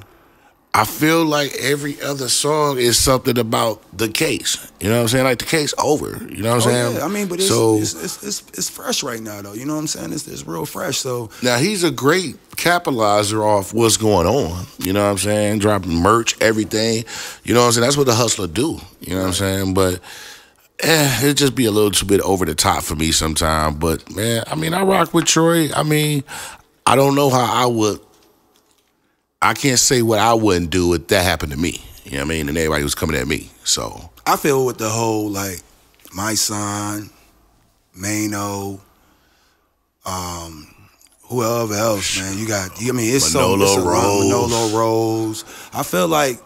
I feel like every other song is something about the case, you know what I'm saying? Like the case over, you know what I'm oh, saying? Yeah. I mean, but it's, so, it's, it's, it's, it's fresh right now, though, you know what I'm saying? It's, it's real fresh, so. Now, he's a great capitalizer off what's going on, you know what I'm saying? Dropping merch, everything, you know what I'm saying? That's what the hustler do, you know what I'm saying? But eh, it just be a little too bit over the top for me sometimes. But, man, I mean, I rock with Troy. I mean, I don't know how I would. I can't say what I wouldn't do if that happened to me. You know what I mean? And everybody was coming at me, so. I feel with the whole, like, my son, Mano, um, whoever else, man. You got, I mean, it's Manolo so. It's Rose. Manolo Rose. I feel like,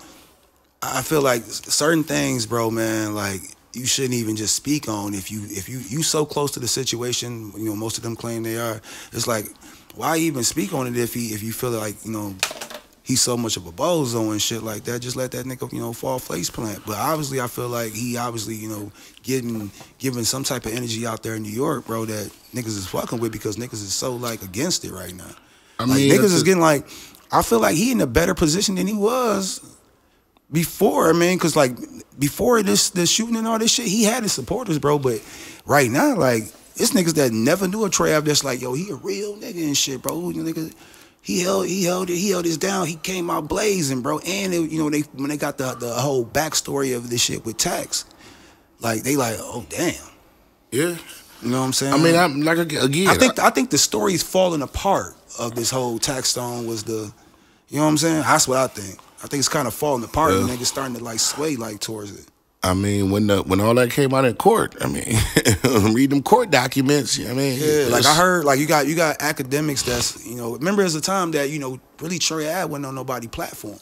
I feel like certain things, bro, man, like, you shouldn't even just speak on if you if you you so close to the situation. You know, most of them claim they are. It's like, why even speak on it if he if you feel like, you know, he's so much of a bozo and shit like that? Just let that nigga, you know, fall face plant. But obviously, I feel like he obviously, you know, getting, giving some type of energy out there in New York, bro, that niggas is fucking with because niggas is so, like, against it right now. I mean, like, niggas is getting, like, I feel like he in a better position than he was before, I mean, because, like, before this, this shooting and all this shit, he had his supporters, bro. But right now, like, it's niggas that never knew a Troy Ave that's like, yo, he a real nigga and shit, bro. You niggas... He held, he held it, he held this down. He came out blazing, bro. And it, you know, they when they got the the whole backstory of this shit with Tax, like they like, oh damn, yeah. You know what I'm saying? I mean, I'm like again, I think I, I think the story's falling apart of this whole Taxstone was the, you know what I'm saying? That's what I think. I think it's kind of falling apart, yeah. And niggas starting to like sway like towards it. I mean, when the when all that came out in court, I mean, read them court documents. You know what I mean, yeah. Like I heard, like you got you got academics that's, you know. Remember, there's a time that, you know, really Troy Ave wasn't on nobody's platform.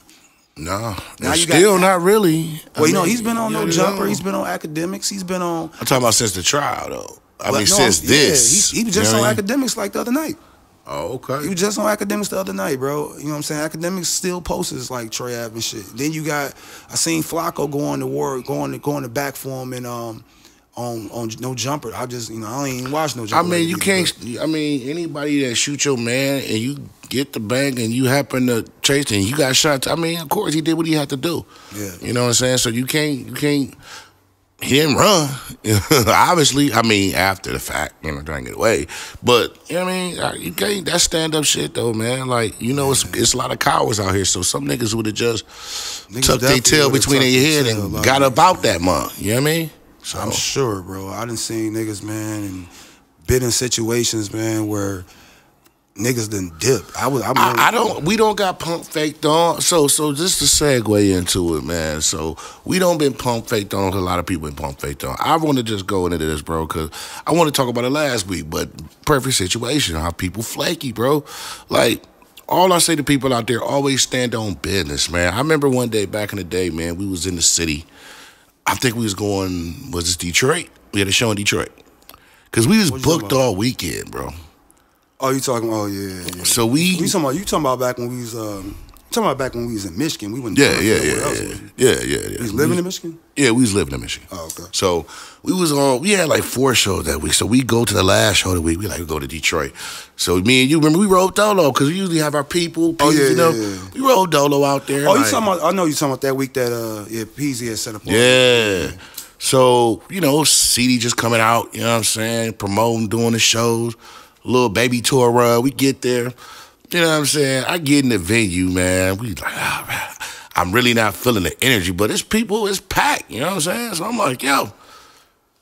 No, now you still got, not really. Well, I mean, you know, he's been on No Jumper. Know. He's been on Academics. He's been on. I'm talking about since the trial, though. I mean, no, since yeah, this, he, he was just you know on Academics like the other night. Oh, okay. He was just on Academics the other night, bro. You know what I'm saying? Academics still posts like Troy Ave and shit. Then you got, I seen Flacco go on the war, going to going to back for him and um on on No Jumper. I just, you know, I don't even watch No Jumper. I mean, you can't. I mean, anybody that shoots your man and you get the bang and you happen to chase and you got shot. I mean, of course he did what he had to do. Yeah. You know what I'm saying? So you can't you can't. He didn't run, obviously. I mean, after the fact, you know, trying to get away. But you know what I mean, you can't. That's stand up shit, though, man. Like, you know, it's it's a lot of cowards out here. So some niggas would have just niggas tucked their tail between their head and got up out that month. You know what I mean? So I'm sure, bro. I done seen niggas, man, and been in situations, man, where niggas done dip. I was. I'm I, I don't. We don't got pump faked on. So so just to segue into it, man. So we don't been pump faked on. A lot of people been pump faked on. I want to just go into this, bro, because I want to talk about it last week. But perfect situation. How people flaky, bro. Like, all I say to people out there, always stand on business, man. I remember one day back in the day, man. We was in the city. I think we was going. Was this Detroit? We had a show in Detroit because we was booked all weekend, bro. Oh, you talking? Oh, yeah, yeah. So we you talking about you talking about back when we was um talking about back when we was in Michigan. We went. Yeah, yeah, yeah, else, yeah, yeah, yeah, yeah, yeah. We was living we, in Michigan. Yeah, we was living in Michigan. Oh, okay. So we was on. We had like four shows that week. So we go to the last show of the week. We like to go to Detroit. So me and you remember we rode Dolo because we usually have our people. Peasy, oh yeah, you know, yeah, yeah. We rode Dolo out there. Oh, like, you talking about? I know you talking about that week that uh yeah Peasy had set up. Yeah. So you know, C D just coming out. You know what I'm saying? Promoting, doing the shows. Lil Baby tour run. We get there. You know what I'm saying? I get in the venue, man. We like, oh, man. I'm really not feeling the energy, but it's people, it's packed. You know what I'm saying? So I'm like, yo,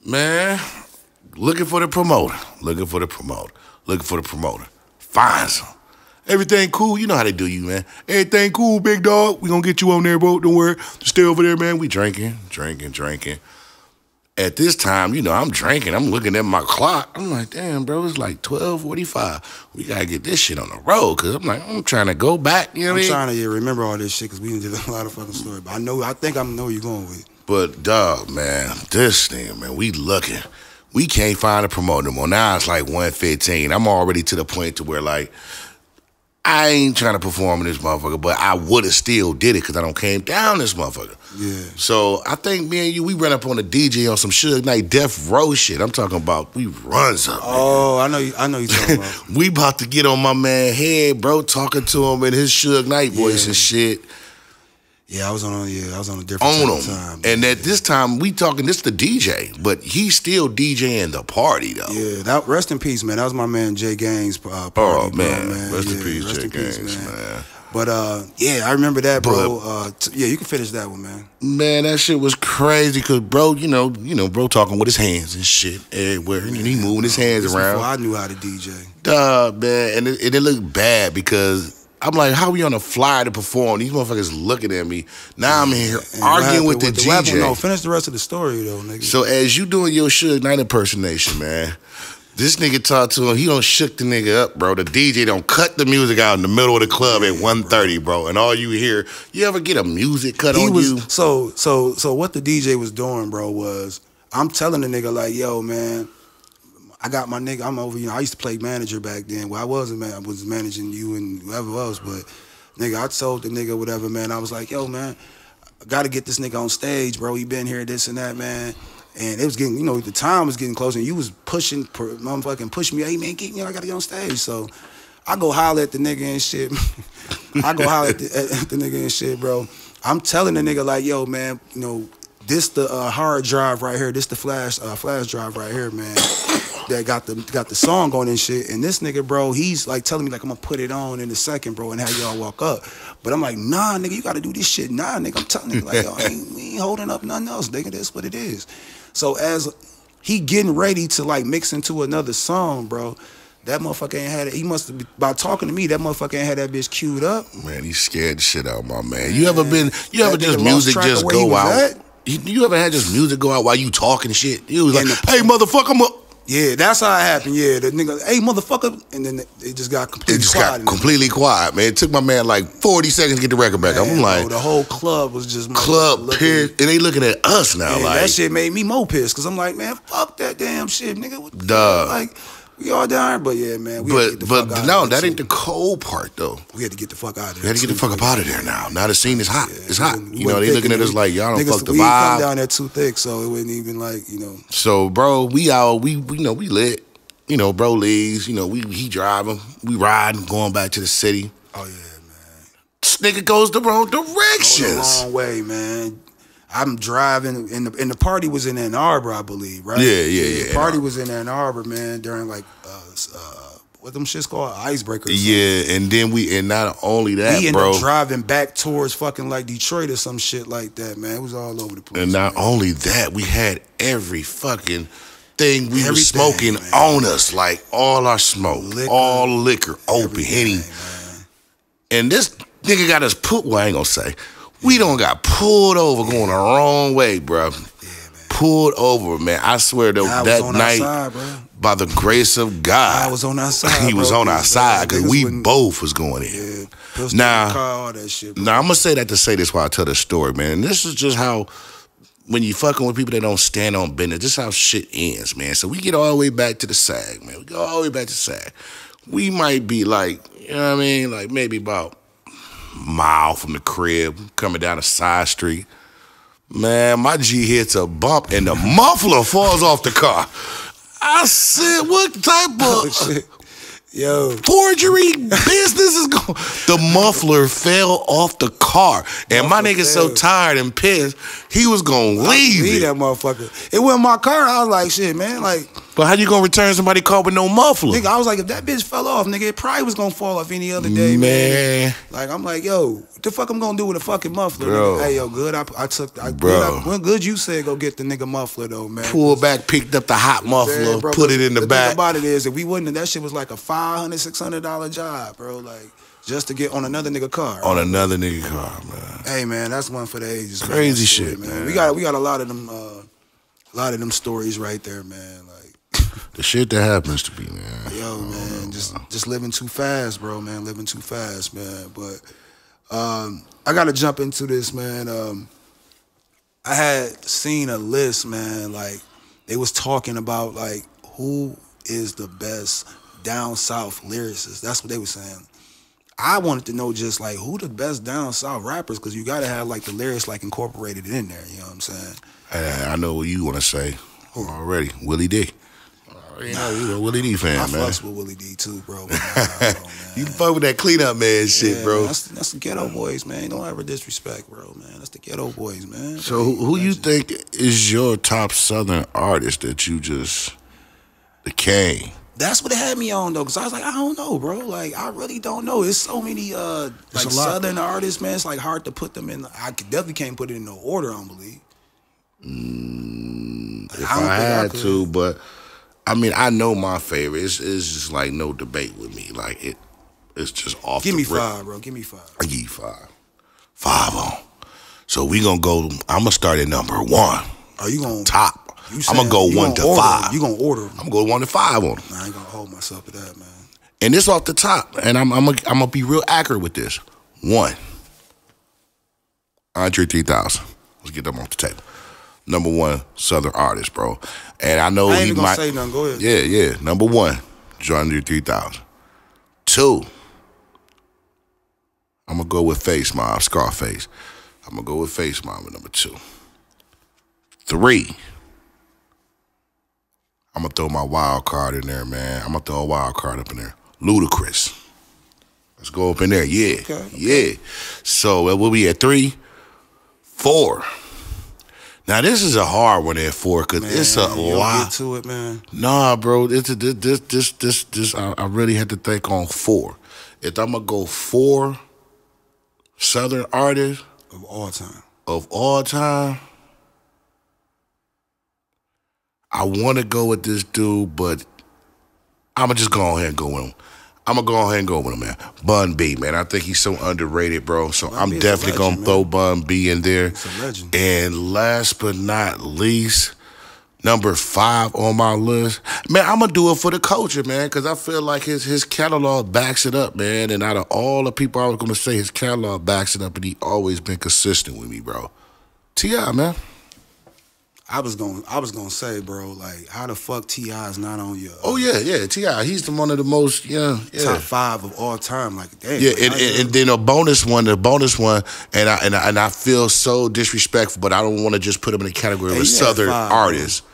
man, looking for the promoter. Looking for the promoter. Looking for the promoter. Finds him. Everything cool. You know how they do you, man. Everything cool, big dog. We going to get you on there, bro. Don't worry. Just stay over there, man. We drinking, drinking, drinking. At this time, you know, I'm drinking. I'm looking at my clock. I'm like, damn, bro, it's like twelve forty-five. We got to get this shit on the road because I'm like, I'm trying to go back. You know what I mean? I'm trying to yeah, remember all this shit because we did a lot of fucking story. But I know, I think I know where you're going with it. But, dog, man, this thing, man, we looking. We can't find a promoter anymore. Now it's like one fifteen. I'm already to the point to where, like, I ain't trying to perform in this motherfucker, but I would have still did it because I don't came down this motherfucker. Yeah. So I think me and you, we ran up on a D J on some Suge Knight Death Row shit. I'm talking about we run something. Oh, man. I know you. I know you talking about. We about to get on my man head, bro, talking to him in his Suge Knight voice, yeah, and shit. Yeah, I was on. Yeah, I was on a different on him. Time. And yeah, at this time, we talking. This the D J, but he's still DJing the party though. Yeah. That, rest in peace, man. That was my man Jay Gaines' uh, party. Oh man, bro, man. Rest yeah, in peace, rest Jay in Gaines, peace, man. man. But, uh, yeah, I remember that, bro. But, uh, t yeah, you can finish that one, man. Man, that shit was crazy because, bro, you know, you know, bro talking with his hands and shit everywhere. Man, and he moving his hands around. Before I knew how to D J. Duh, man. And it, and it looked bad because I'm like, how we on a flyer to perform? These motherfuckers looking at me. Now yeah, I'm here arguing with, with the, the D J. No, finish the rest of the story, though, nigga. So as you doing your Suge Knight impersonation, man. This nigga talked to him. He done shook the nigga up, bro. The D J done cut the music out in the middle of the club at one thirty, bro. And all you hear, you ever get a music cut he on was, you? So, so, so what the D J was doing, bro, was I'm telling the nigga, like, yo, man, I got my nigga, I'm over, you know, I used to play manager back then. Well, I wasn't, man, I was managing you and whoever else, but, nigga, I told the nigga whatever, man. I was like, yo, man, I gotta get this nigga on stage, bro. He been here, this and that, man. And it was getting, you know, the time was getting closer, and you was pushing, motherfucking pushing me. Hey, man, get, you know, I gotta get on stage. So I go holler at the nigga and shit. I go holler at the, at the nigga and shit, bro. I'm telling the nigga, like, yo, man, you know, this the uh, hard drive right here. This the flash uh, flash drive right here, man. That got the got the song on and shit. And this nigga, bro, he's like telling me, like, I'm gonna put it on in a second, bro, and have y'all walk up. But I'm like, nah, nigga, you gotta do this shit. Nah, nigga, I'm telling you, like, yo, I ain't, we ain't holding up nothing else, nigga. That's what it is. So as he getting ready to, like, mix into another song, bro, that motherfucker ain't had it. He must have, by talking to me, that motherfucker ain't had that bitch queued up. Man, he scared the shit out of my man. You man, ever been, you ever just music just go out? He, you ever had just music go out while you talking shit? He was like, hey, motherfucker, I'm up. Yeah, that's how it happened. Yeah, the nigga, hey, motherfucker. And then it just got completely quiet. It just quiet got completely quiet, man. It took my man like forty seconds to get the record back. Man, I'm like, bro, the whole club was just club pissed. And they looking at us now, yeah, like, that shit made me more pissed, because I'm like, man, fuck that damn shit, nigga. What the duh. Like, we all dying, but yeah, man. We but had to get the but fuck out no, of that too. Ain't the cold part though. We had to get the fuck out of there. We had to get too. the fuck up out of there now. Now the scene is hot. Yeah, it's hot. You know, they looking at us like, y'all don't fuck the vibe. We come down there too thick, so it wasn't even like, you know. So, bro, we all we you know we lit. You know, bro leaves. You know, we he driving, we riding, going back to the city. Oh yeah, man. This nigga goes the wrong directions. Go the wrong way, man. I'm driving, and the, and the party was in Ann Arbor, I believe, right? Yeah, yeah, yeah. The party was in Ann Arbor, man, during, like, uh, uh, what them shit's called? Icebreakers. Yeah, and then we, and not only that, bro. We ended up driving back towards fucking, like, Detroit or some shit like that, man. It was all over the place. And not man. only that, we had every fucking thing we everything, were smoking man. on us, like, all our smoke, liquor, all liquor, open, Henny. And this nigga got us put, well, I ain't gonna say. We don't got pulled over going the wrong way, bro. Yeah, pulled over, man. I swear though, I that night, side, by the grace of God, I was on our side. He was bro. on our side because we wouldn't... both was going in. Yeah, now, car, all that shit, now, I'm going to say that to say this while I tell the story, man. And this is just how, when you fucking with people that don't stand on business, this is how shit ends, man. So we get all the way back to the sag, man. We go all the way back to the sag. We might be like, you know what I mean? Like maybe about mile from the crib, coming down a side street. Man, my G hits a bump and the muffler falls off the car. I said, what type of oh, shit. Yo. forgery business is going? The muffler fell off the car. And muffler my nigga fell. so tired and pissed, he was going to leave it. that motherfucker. It wasn't my car. I was like, shit, man. Like, but how you going to return somebody car with no muffler? Nigga, I was like, if that bitch fell off, nigga, it probably was going to fall off any other day, man. man. Like, I'm like, yo, what the fuck I'm going to do with a fucking muffler? Bro. Nigga? Hey, yo, good. I, I took, I, bro. Good, I, good you said go get the nigga muffler, though, man. Pulled back, picked up the hot muffler, man, bro, put it in the, the back. The thing about it is, if we wouldn't, that shit was like a five hundred, six hundred dollar job, bro. Like, just to get on another nigga car. Right? On another nigga car, man. Hey, man, that's one for the ages. Crazy man. shit, man. man. We got, we got a lot of them, uh, a lot of them stories right there, man. Like, the shit that happens to me, man. Yo, man, know, just man. just living too fast, bro, man. Living too fast, man. But um, I gotta jump into this, man. Um, I had seen a list, man. Like, they was talking about, like, who is the best down south lyricists. That's what they were saying. I wanted to know just, like, who the best down south rappers, because you gotta have, like, the lyrics, like, incorporated in there. You know what I'm saying? Hey, I know what you wanna say who? already. Willie D. You know, you a Willie D fan, I man. I fucks with Willie D too, bro. Man, know, you fuck with that cleanup man shit, yeah, bro. Man, that's, that's the ghetto boys, man. Don't ever disrespect, bro, man. That's the ghetto boys, man. So, man, who you think is your top southern artist that you just became? That's what it had me on, though, because I was like, I don't know, bro. Like, I really don't know. It's so many uh, like southern artists, man. It's, like, hard to put them in. I definitely can't put it in no order, I don't believe. Mm, if I, I had I to, but... I mean, I know my favorite. It's, it's just like no debate with me. Like, it, it's just off the rip. Give me five, bro. Give me five. I give you five. Five on. So we gonna go. I'm gonna start at number one. Are you gonna top? You I'm gonna go one to five. You gonna order? I'm gonna go one to five on them. I ain't gonna hold myself to that, man. And this off the top, and I'm I'm gonna I'm gonna be real accurate with this. One, Andre three thousand. Let's get them off the table. number one Southern artist, bro. And I know I ain't he gonna might say nothing. Go ahead. Yeah, yeah. Number one, Andre three thousand. Two, I'm gonna go with Face Mob, Scarface. I'm gonna go with Face Mob at number two. Three, I'm gonna throw my wild card in there, man. I'm gonna throw a wild card up in there. Ludacris. Let's go up in there. Yeah. Okay. Yeah. So we'll be at three, four. Now this is a hard one at four because it's a lot. Get to it, man. Nah, bro. It's a, this, this, this, this, this. I, I really had to think on four. If I'm gonna go four Southern artists of all time, of all time, I want to go with this dude, but I'm gonna just go ahead and go with him. I'm gonna go ahead and go with him, man. Bun B, man. I think he's so underrated, bro. So Bun I'm B definitely legend, gonna man. throw Bun B in there. It's a legend. And last but not least, number five on my list, man. I'm gonna do it for the culture, man, because I feel like his his catalog backs it up, man. And out of all the people I was gonna say, his catalog backs it up, and he always been consistent with me, bro. T I, man. I was going I was gonna say, bro, like, how the fuck T I is not on your uh, Oh yeah, yeah, T I He's the one of the most yeah, yeah. top five of all time. Like, damn. Yeah, like, and, and, and then a bonus one, the bonus one, and I and I, and I feel so disrespectful, but I don't wanna just put him in the category hey, of a Southern five, artist. Man.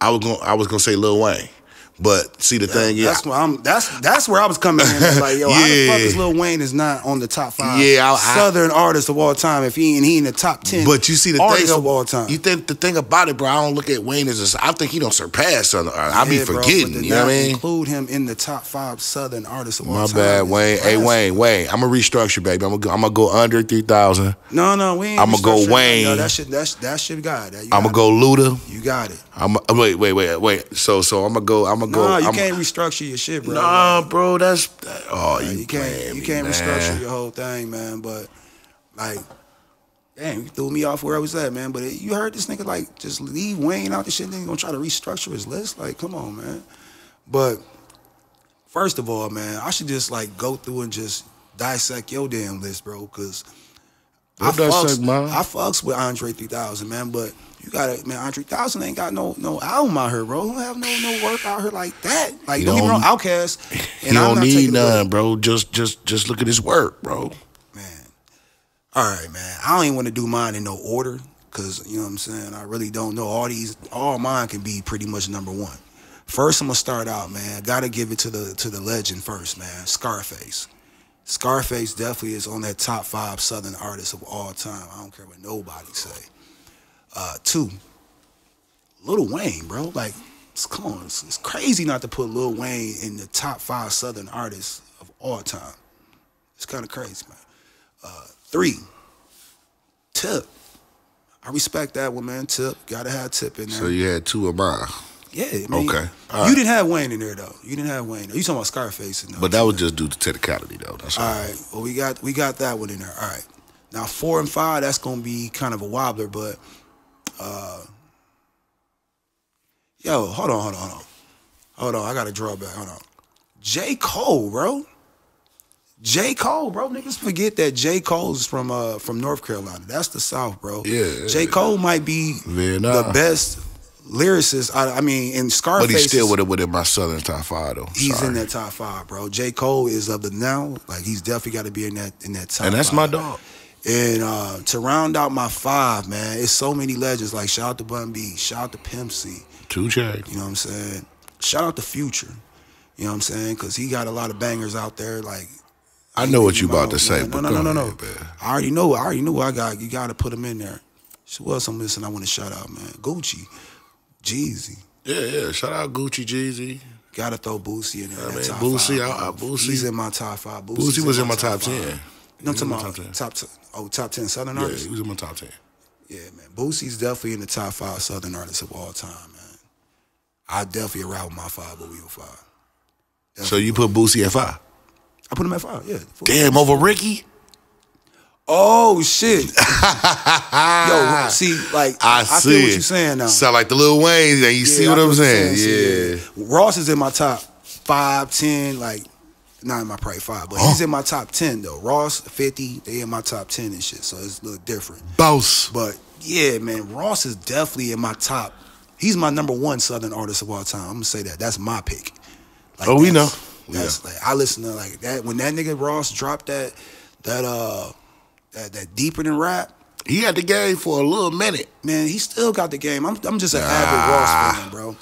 I was gonna I was gonna say Lil Wayne. But see the that, thing, yeah, that's where I'm. That's that's where I was coming in. It's like, yo, yeah. how the fuck is Lil Wayne is not on the top five yeah, I, Southern I, artists of all time? If he ain't he in the top ten, but you see the artists thing of, of all time. You think the thing about it, bro? I don't look at Wayne as a, I think he don't surpass Southern artists. Yeah, I be forgetting, bro, you know what I mean? Include him in the top five Southern artists of all My time. My bad, Wayne. Hey, Wayne, Wayne. I'm gonna restructure, baby. I'm gonna I'm gonna go under three thousand. No, no, we ain't. I'm gonna go Wayne. No, that shit, that's that's your guy. That, you I'm gonna go Luda. You got it. I'm a, wait, wait, wait, wait. So so I'm gonna go. I'm gonna Nah, go, you I'm, can't restructure your shit, bro. Nah, man. bro, that's oh, you, you can't, you can't me, restructure man. your whole thing, man. But like, damn, you threw me off where I was at, man. But it, you heard this nigga like just leave Wayne out the shit. Then you gonna try to restructure his list? Like, come on, man. But first of all, man, I should just like go through and just dissect your damn list, bro. Cause I fucks, I fucks with Andre three thousand, man. But you gotta, man, Andre three thousand ain't got no no album out here, bro. Don't have no no work out here like that. Like, don't, don't get me wrong, Outkast. And you I'm don't need none, bro. Just just just look at his work, bro. Man, all right, man. I don't even want to do mine in no order, cause you know what I'm saying. I really don't know all these. All mine can be pretty much number one. First, I'm gonna start out, man. Gotta give it to the to the legend first, man. Scarface. Scarface definitely is on that top five Southern artists of all time. I don't care what nobody say. Uh, two, Lil Wayne, bro. Like, it's, come on, it's, it's crazy not to put Lil Wayne in the top five Southern artists of all time. It's kind of crazy, man. Uh, three, Tip. I respect that one, man. Tip, gotta have Tip in there. So you had two of mine. Yeah, I mean, okay. All you right. didn't have Wayne in there though. You didn't have Wayne. You talking about Scarface and But that was just due to technicality though. That's all right. right. Well, we got we got that one in there. All right. Now four and five, that's gonna be kind of a wobbler, but uh, yo, hold on, hold on, hold on, hold on. I gotta draw back. Hold on. J Cole, bro. J Cole, bro. Niggas forget that J Cole's from uh from North Carolina. That's the South, bro. Yeah. J Cole might be Vietnam. the best. Lyricist, I, I mean, in Scarface. But he's still with it within my Southern top five, though. He's Sorry. in that top five, bro. J. Cole is of the now. Like, he's definitely got to be in that in that top five. And that's five. my dog. And uh, to round out my five, man, it's so many legends. Like, shout out to Bun B. Shout out to Pimp C. Two Jack. You know what I'm saying? Shout out to Future. You know what I'm saying? Because he got a lot of bangers out there. Like, I know what you about to say. No, no, no, no, no. I already know. I already knew I got. You got to put him in there. So what else I'm missing? I want to shout out, man. Gucci. Jeezy. Yeah, yeah. Shout out Gucci, Jeezy. Gotta throw Boosie in there. I mean, Boosie, five, I, I, Boosie. He's in my top five. Boosie, Boosie was in my top, top ten. No, I'm talking about top ten. Oh, top ten Southern yeah, artists? Yeah, he was in my top ten. Yeah, man. Boosie's definitely in the top five Southern artists of all time, man. I definitely arrive with my five, but we were five. Definitely. So you put Boosie at five? I put him at five, yeah. Damn, over Ricky? Oh shit! Yo, see, like I, I see feel what you're saying now. Sound like the Lil Wayne thing. You yeah, see what I'm saying? saying? Yeah. Ross is in my top five, ten, like not in my probably five, but oh. he's in my top ten though. Ross, fifty, they in my top ten and shit. So it's a little different. Boss, but yeah, man, Ross is definitely in my top. He's my number one Southern artist of all time. I'm gonna say that. That's my pick. Like, oh, we know. That's yeah. like I listen to like that when that nigga Ross dropped that that uh that, that deeper than rap. He had the game for a little minute. Man, he still got the game. I'm I'm just an nah. avid Ross fan, bro.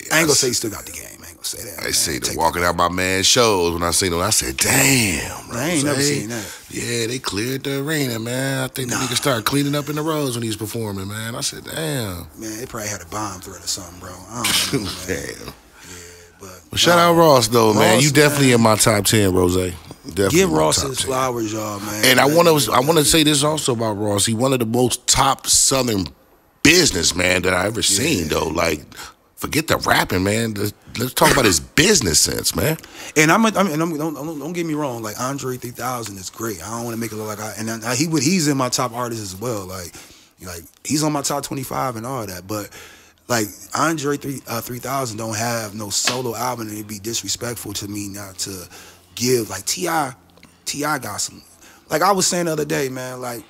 Yeah, I ain't gonna say he still got the game. I ain't gonna say that. I seen him walking out my man's shows when I seen him. I said, damn, bro. I ain't never seen that. Yeah, they cleared the arena, man. I think nah. the nigga started cleaning up in the rows when he was performing, man. I said, damn. Man, they probably had a bomb threat or something, bro. I don't know, man. Damn. But well, shout nah, out Ross though, Ross, man. You definitely man. in my top ten, Rose. Definitely give Ross his flowers, y'all, man. And man, I want to, I want to say this also about Ross. He one of the most top Southern businessmen that I ever yeah. seen, though. Like, forget the rapping, man. Let's, let's talk about his business sense, man. And I'm, a, I'm, and I'm don't, don't, don't get me wrong. Like Andre three thousand is great. I don't want to make it look like I. And I, he would, he's in my top artists as well. Like, like he's on my top twenty-five and all that, but. Like, Andre three thousand don't have no solo album, and it'd be disrespectful to me not to give. Like, T I, T I got some. Like, I was saying the other day, man, like,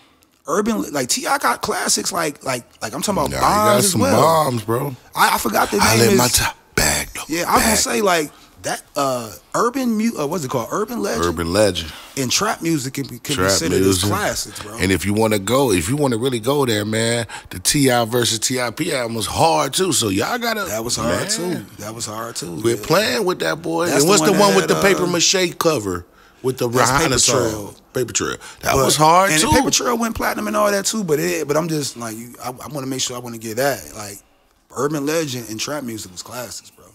urban, like, T I got classics, like, like, like I'm talking about nah, bombs as well. got some bombs, bro. I, I forgot the name. I let my top bag, though. Yeah, I was going to say, like, that uh, urban, mu uh, what's it called? Urban legend. Urban legend. And trap music can be considered as classics, bro. And if you want to go, if you want to really go there, man, the T I versus T I P album was hard too. So y'all gotta. That was hard man. too. That was hard too. We're yeah. playing with that boy. That's and what's the one, the one had, with the uh, paper mache cover with the Rihanna song? Paper Trail. That but, was hard and too. And Paper Trail went platinum and all that too. But it, but I'm just like, you, I, I want to make sure I want to get that. Like, urban legend and trap music was classics, bro.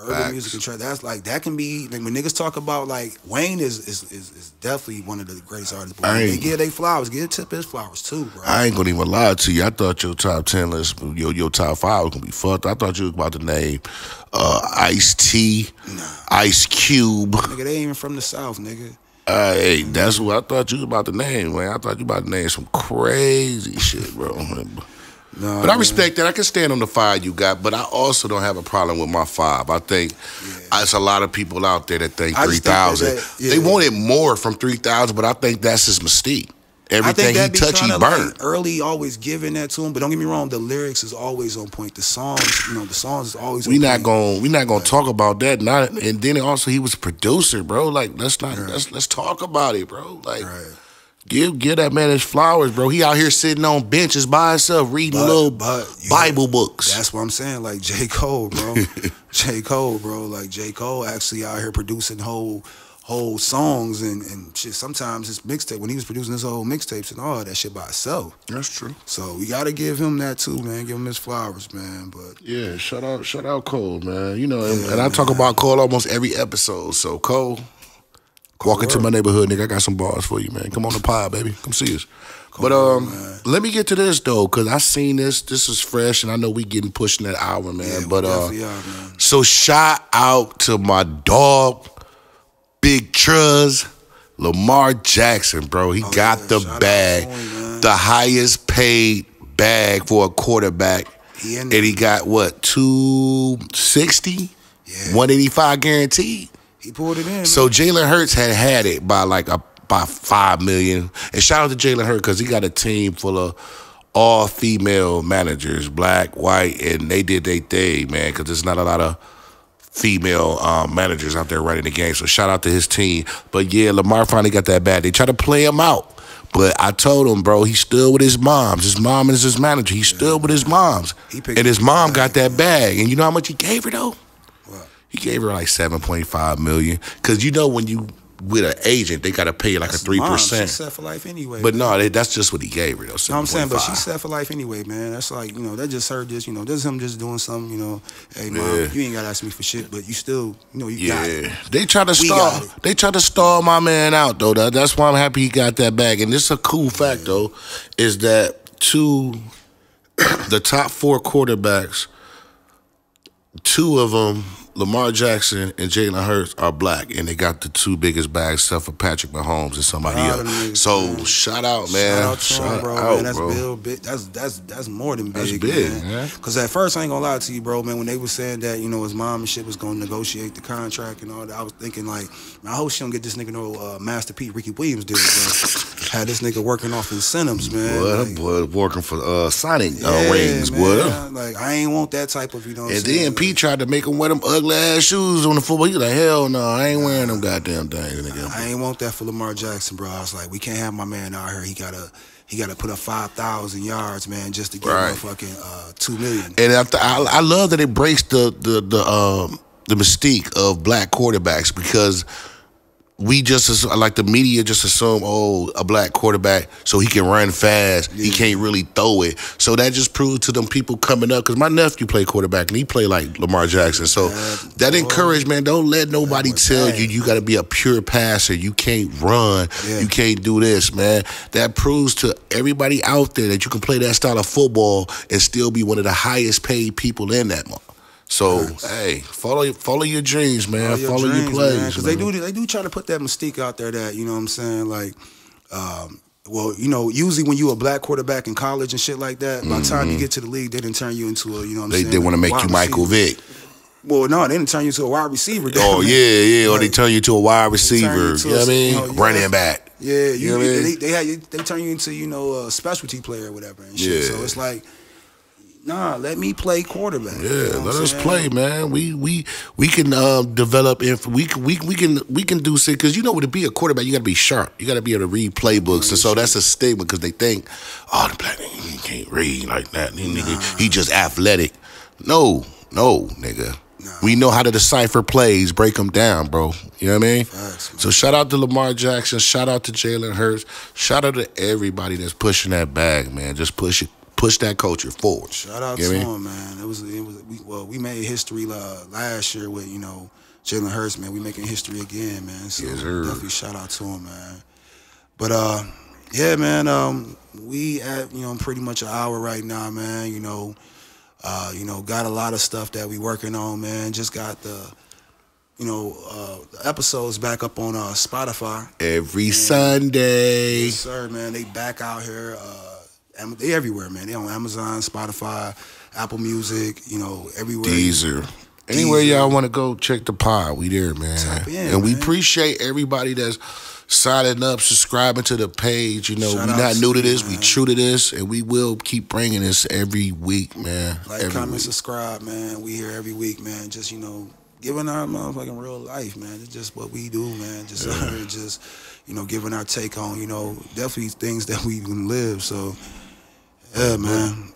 Urban Facts. music and trap, that's like, that can be, like when niggas talk about, like, Wayne is is, is, is definitely one of the greatest artists. But they give they flowers, give Tip his flowers too, bro. I ain't gonna even lie to you. I thought your top ten list, your your top five was gonna be fucked. I thought you was about to name uh, Ice-T, nah. Ice Cube. Nigga, they ain't even from the South, nigga. Uh, hey, that's what I thought you was about to name, man. I thought you about to name some crazy shit, bro. No, but I respect man. that. I can stand on the five you got, but I also don't have a problem with my five. I think yeah. it's a lot of people out there that think three thousand. Yeah. They wanted more from three thousand, but I think that's his mystique. Everything he touched, he burned. Like, early, always giving that to him, but don't get me wrong, the lyrics is always on point. The songs, you know, the songs is always. We on not point. Gonna, we not gonna talk about that. Not, and then also he was a producer, bro. Like, let's not, right. let's let's talk about it, bro. Like. Right. Give give that man his flowers, bro. He out here sitting on benches by himself reading but, little but, Bible know, books. That's what I'm saying. Like J. Cole, bro. J. Cole, bro. Like J. Cole actually out here producing whole whole songs and, and shit. Sometimes his mixtape, when he was producing his whole mixtapes and all that shit by itself. That's true. So we gotta give him that too, man. Give him his flowers, man. But yeah, shout out, shout out Cole, man. You know, and, yeah, and I talk man. about Cole almost every episode. So Cole. Walk into my neighborhood, nigga. I got some bars for you, man. Come on the pod, baby. Come see us. Come but um, on, let me get to this, though, because I seen this. This is fresh, and I know we getting pushing that hour, man. Yeah, but uh, are, man. So shout out to my dog, Big Truz, Lamar Jackson, bro. He oh, got yeah. the shout bag, home, the highest paid bag for a quarterback. He and he got, what, two sixty? Yeah. one eighty-five guaranteed? He pulled it in. So Jalen Hurts had had it by like a by five million. And shout out to Jalen Hurts because he got a team full of all female managers, black, white, and they did their thing, man. Because there's not a lot of female um, managers out there running the game. So shout out to his team. But yeah, Lamar finally got that bad. They tried to play him out, but I told him, bro, he stood with his moms. His mom is his manager. He stood with his moms, and his mom got that bag. And you know how much he gave her though. He gave her like seven point five million, cause you know when you with an agent they gotta pay like that's a three percent. She set for life anyway. But man. no, they, that's just what he gave her though. seven. No, I'm saying, but she set for life anyway, man. That's like you know that just her just you know that's him just doing something you know. Hey mom, yeah. you ain't gotta ask me for shit, but you still you know you yeah. got it. They try to stall. They try to stall my man out though. That, that's why I'm happy he got that bag. And this is a cool fact yeah. though, is that two, the top four quarterbacks, two of them. Lamar Jackson and Jalen Hurts are black, and they got the two biggest bags stuff for Patrick Mahomes and somebody God else. Niggas, so man. shout out, man. Shout out, to shout him, bro. Out, man. That's bro. Bill, big. That's that's that's more than big. That's big, man. Because at first I ain't gonna lie to you, bro, man. When they was saying that, you know, his mom and shit was gonna negotiate the contract and all that, I was thinking like, man, I hope she don't get this nigga no uh, Master P. Ricky Williams deal, bro. had this nigga working off incentives, man. Boy, like, boy working for uh, Sonic yeah, uh, rings, man. boy. I, like, I ain't want that type of, you know what And then P tried to make him wear them ugly-ass shoes on the football. He like, hell no, I ain't wearing them goddamn things, nigga. I ain't want that for Lamar Jackson, bro. I was like, we can't have my man out here. He got to... He got to put up five thousand yards, man, just to get right. fucking uh, two million. And I, I, I love that it breaks the the the, um, the mystique of black quarterbacks, because we just, like the media just assume, oh, a black quarterback, so he can run fast. Yeah. He can't really throw it. So that just proved to them people coming up, because my nephew played quarterback, and he played like Lamar Jackson. So that, that encouraged, man, don't let nobody tell bad. you you got to be a pure passer. You can't run. Yeah. You can't do this, man. That proves to everybody out there that you can play that style of football and still be one of the highest paid people in that month. So yes. hey, follow follow your dreams, man. Follow your, follow dreams, your plays, because they do they do try to put that mystique out there that, you know what I'm saying, like, um, well, you know, usually when you a black quarterback in college and shit like that, mm-hmm. by the time you get to the league, they didn't turn you into a, you know what I'm they, saying. They want to make you Michael Vick. Well, no, they didn't turn you into a wide receiver. Oh yeah, yeah, like, or they turn you to a wide receiver. You, you know what I mean? You know, running yeah. back. Yeah, you, you know they, they they had, they turn you into, you know, a specialty player or whatever and shit. Yeah. So it's like, nah, let me play quarterback. Yeah, you know let us saying? play, man. We we we can uh, develop. If we can, we we can we can do shit, because you know, to be a quarterback, you got to be sharp. You got to be able to read playbooks, and so that's a stigma, because they think, oh, the black nigga can't read like that. He, nah. nigga, he just athletic. No, no, nigga. Nah. We know how to decipher plays, break them down, bro. You know what I mean? Facts, so shout out to Lamar Jackson. Shout out to Jalen Hurts. Shout out to everybody that's pushing that bag, man. Just push it. Push that culture forward. Shout out to him, man. It was, it was. We, well, we made history uh, last year with, you know, Jalen Hurts, man. We making history again, man. So yes, sir. Definitely shout out to him, man. But uh, yeah, man. Um, we at you know pretty much an hour right now, man. You know, uh, you know, got a lot of stuff that we working on, man. Just got the. You know, uh, the episodes back up on uh, Spotify every and, Sunday. Yes, sir, man. They back out here. Uh, They everywhere, man. They on Amazon, Spotify, Apple Music, you know, everywhere. Deezer. Anywhere y'all want to go, check the pod. We there, man. Tap in, and man. we appreciate everybody that's signing up, subscribing to the page. You know, we're not new to this. Man. We true to this, and we will keep bringing this every week, man. Like, every comment, week. subscribe, man. We here every week, man. Just, you know, giving our motherfucking real life, man. It's just what we do, man. Just, yeah. just you know, giving our take on, you know, definitely things that we even live, so... Yeah, man.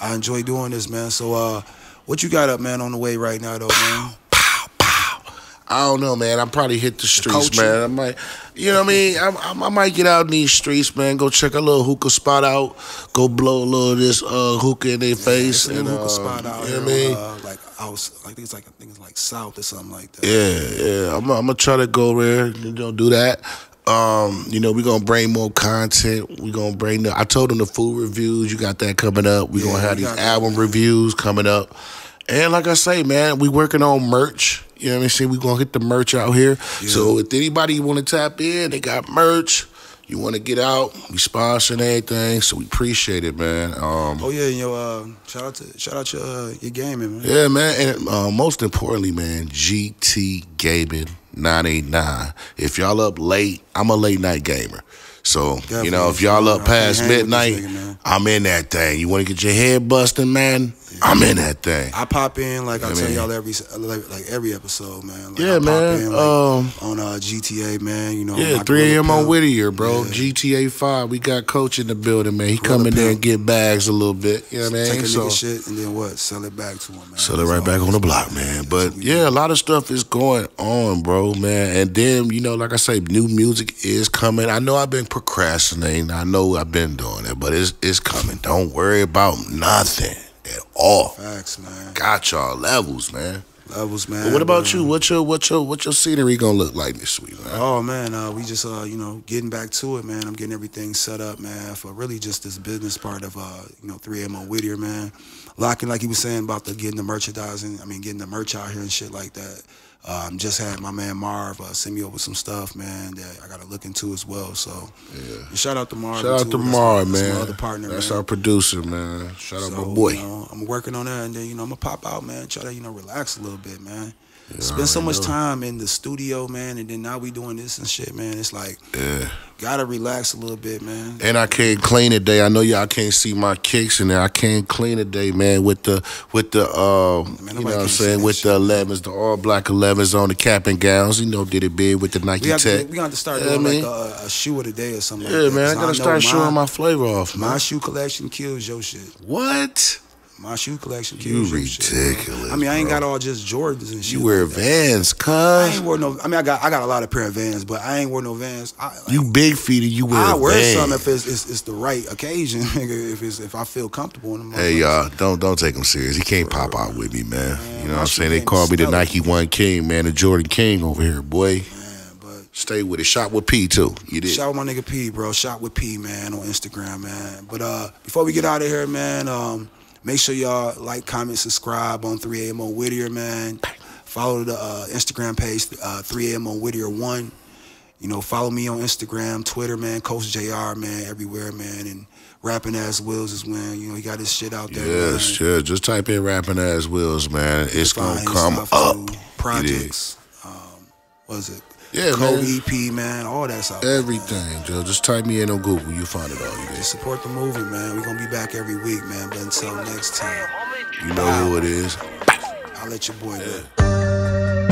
I enjoy doing this, man. So, uh, what you got up, man, on the way right now, though, pow, man? Pow, pow. I don't know, man. I probably hit the streets, the man. I might, you know what I mean? I, I, I might get out in these streets, man. Go check a little hookah spot out. Go blow a little of this uh, hookah in their yeah, face. It's a and, hookah um, spot out. You know what I mean? Uh, like, I, was, I, think it's like, I think it's like South or something like that. Yeah, yeah. I'm, I'm going to try to go there. You know, do that. Um, you know, we're going to bring more content. We're going to bring the... I told them the food reviews. You got that coming up. We're yeah, going to have these album that. reviews coming up. And like I say, man, we working on merch. You know what I'm saying? We're going to hit the merch out here. Yeah. So if anybody want to tap in, they got merch. You want to get out, we sponsoring everything. So we appreciate it, man. Um, oh, yeah. Yo, uh, shout out to shout out your, uh, your gaming, man. Yeah, man. And uh, most importantly, man, G T Gaming. nine eight nine. If y'all up late, I'm a late night gamer. So, Definitely. you know, if y'all up past midnight, nigga, I'm in that thing. You want to get your head busting, man? Yeah. I'm in that thing. I pop in, like, you I tell y'all every like, like every episode, man. Like, yeah, I pop man. In, like, um, on uh, G T A, man. You know, yeah, three A M on Whittier, bro. Yeah. G T A five. We got Coach in the building, man. He come in there and get bags a little bit. You know what I mean? Take a so, nigga shit and then what? Sell it back to him, man. Sell it right back on the block, man. But, yeah, a lot of stuff is going on, bro, man. And then, you know, like I say, new music is coming. I know I've been procrastinating. I know I've been doing it, but it's it's coming. Don't worry about nothing at all. Facts, man. Got y'all levels, man. Levels, man. But what about man. you? What your what your what your scenery gonna look like this week, man? Oh man, uh, we just uh, you know getting back to it, man. I'm getting everything set up, man, for really just this business part of uh, you know three A M on Whittier, man. Locking, like he was saying about the getting the merchandising. I mean, getting the merch out here and shit like that. Um, just had my man Marv uh, send me over some stuff, man, that I got to look into as well. So, yeah. shout out to Marv. Shout out to Marv, man. That's my other partner, That's man. our producer, man. Shout so, out my boy. You know, I'm working on that, and then, you know, I'm going to pop out, man. Try to, you know, relax a little bit, man. Yeah, Spend so much know. time in the studio, man, and then now we doing this and shit, man. It's like, yeah. gotta relax a little bit, man. And I can't clean today. I know y'all can't see my kicks in there. I can't clean today, man. With the with the uh, man, you know what I'm saying? With shit. the elevens, the all black elevens on the cap and gowns. You know, did it big with the Nike we Tech. To, we got to start yeah, doing man. like a, a shoe of the day or something. Yeah, like that, man. I gotta I start my, showing my flavor off. Man. My shoe collection kills your shit. What? My shoe collection kills you. Ridiculous. Shit, I mean, I ain't bro. got all just Jordans and shit. You wear like Vans, cuz. I ain't wear no. I mean, I got I got a lot of pair of Vans, but I ain't wear no Vans. I, like, you big feety, you wear. I wear some if it's, it's it's the right occasion, nigga. If it's if I feel comfortable in them. Hey y'all, don't don't take him serious. He can't pop out with me, man. man you know what I'm saying? They call me the Nike One King, man, the Jordan King over here, boy. Stay with it. Shot with P, too. You did. Shot with my nigga P, bro. Shot with P, man, on Instagram, man. But uh, before we get out of here, man, um, make sure y'all like, comment, subscribe on three A M O Whittier, man. Follow the uh, Instagram page, uh, three A M O Whittier one. You know, follow me on Instagram, Twitter, man. Coach J R, man, everywhere, man. And Rapping Ass Wills is when, you know, he got his shit out there. Yes, sure. Just type in Rapping Ass Wills, man. It's going to come up. Projects. Um, what is it? Yeah, Cole man. E P, man, all that's out there. Everything, Joe. Just type me in on Google. You'll find it all. You Just support the movement, man. We're going to be back every week, man. But until next time. You know who it is. I'll let your boy yeah. go.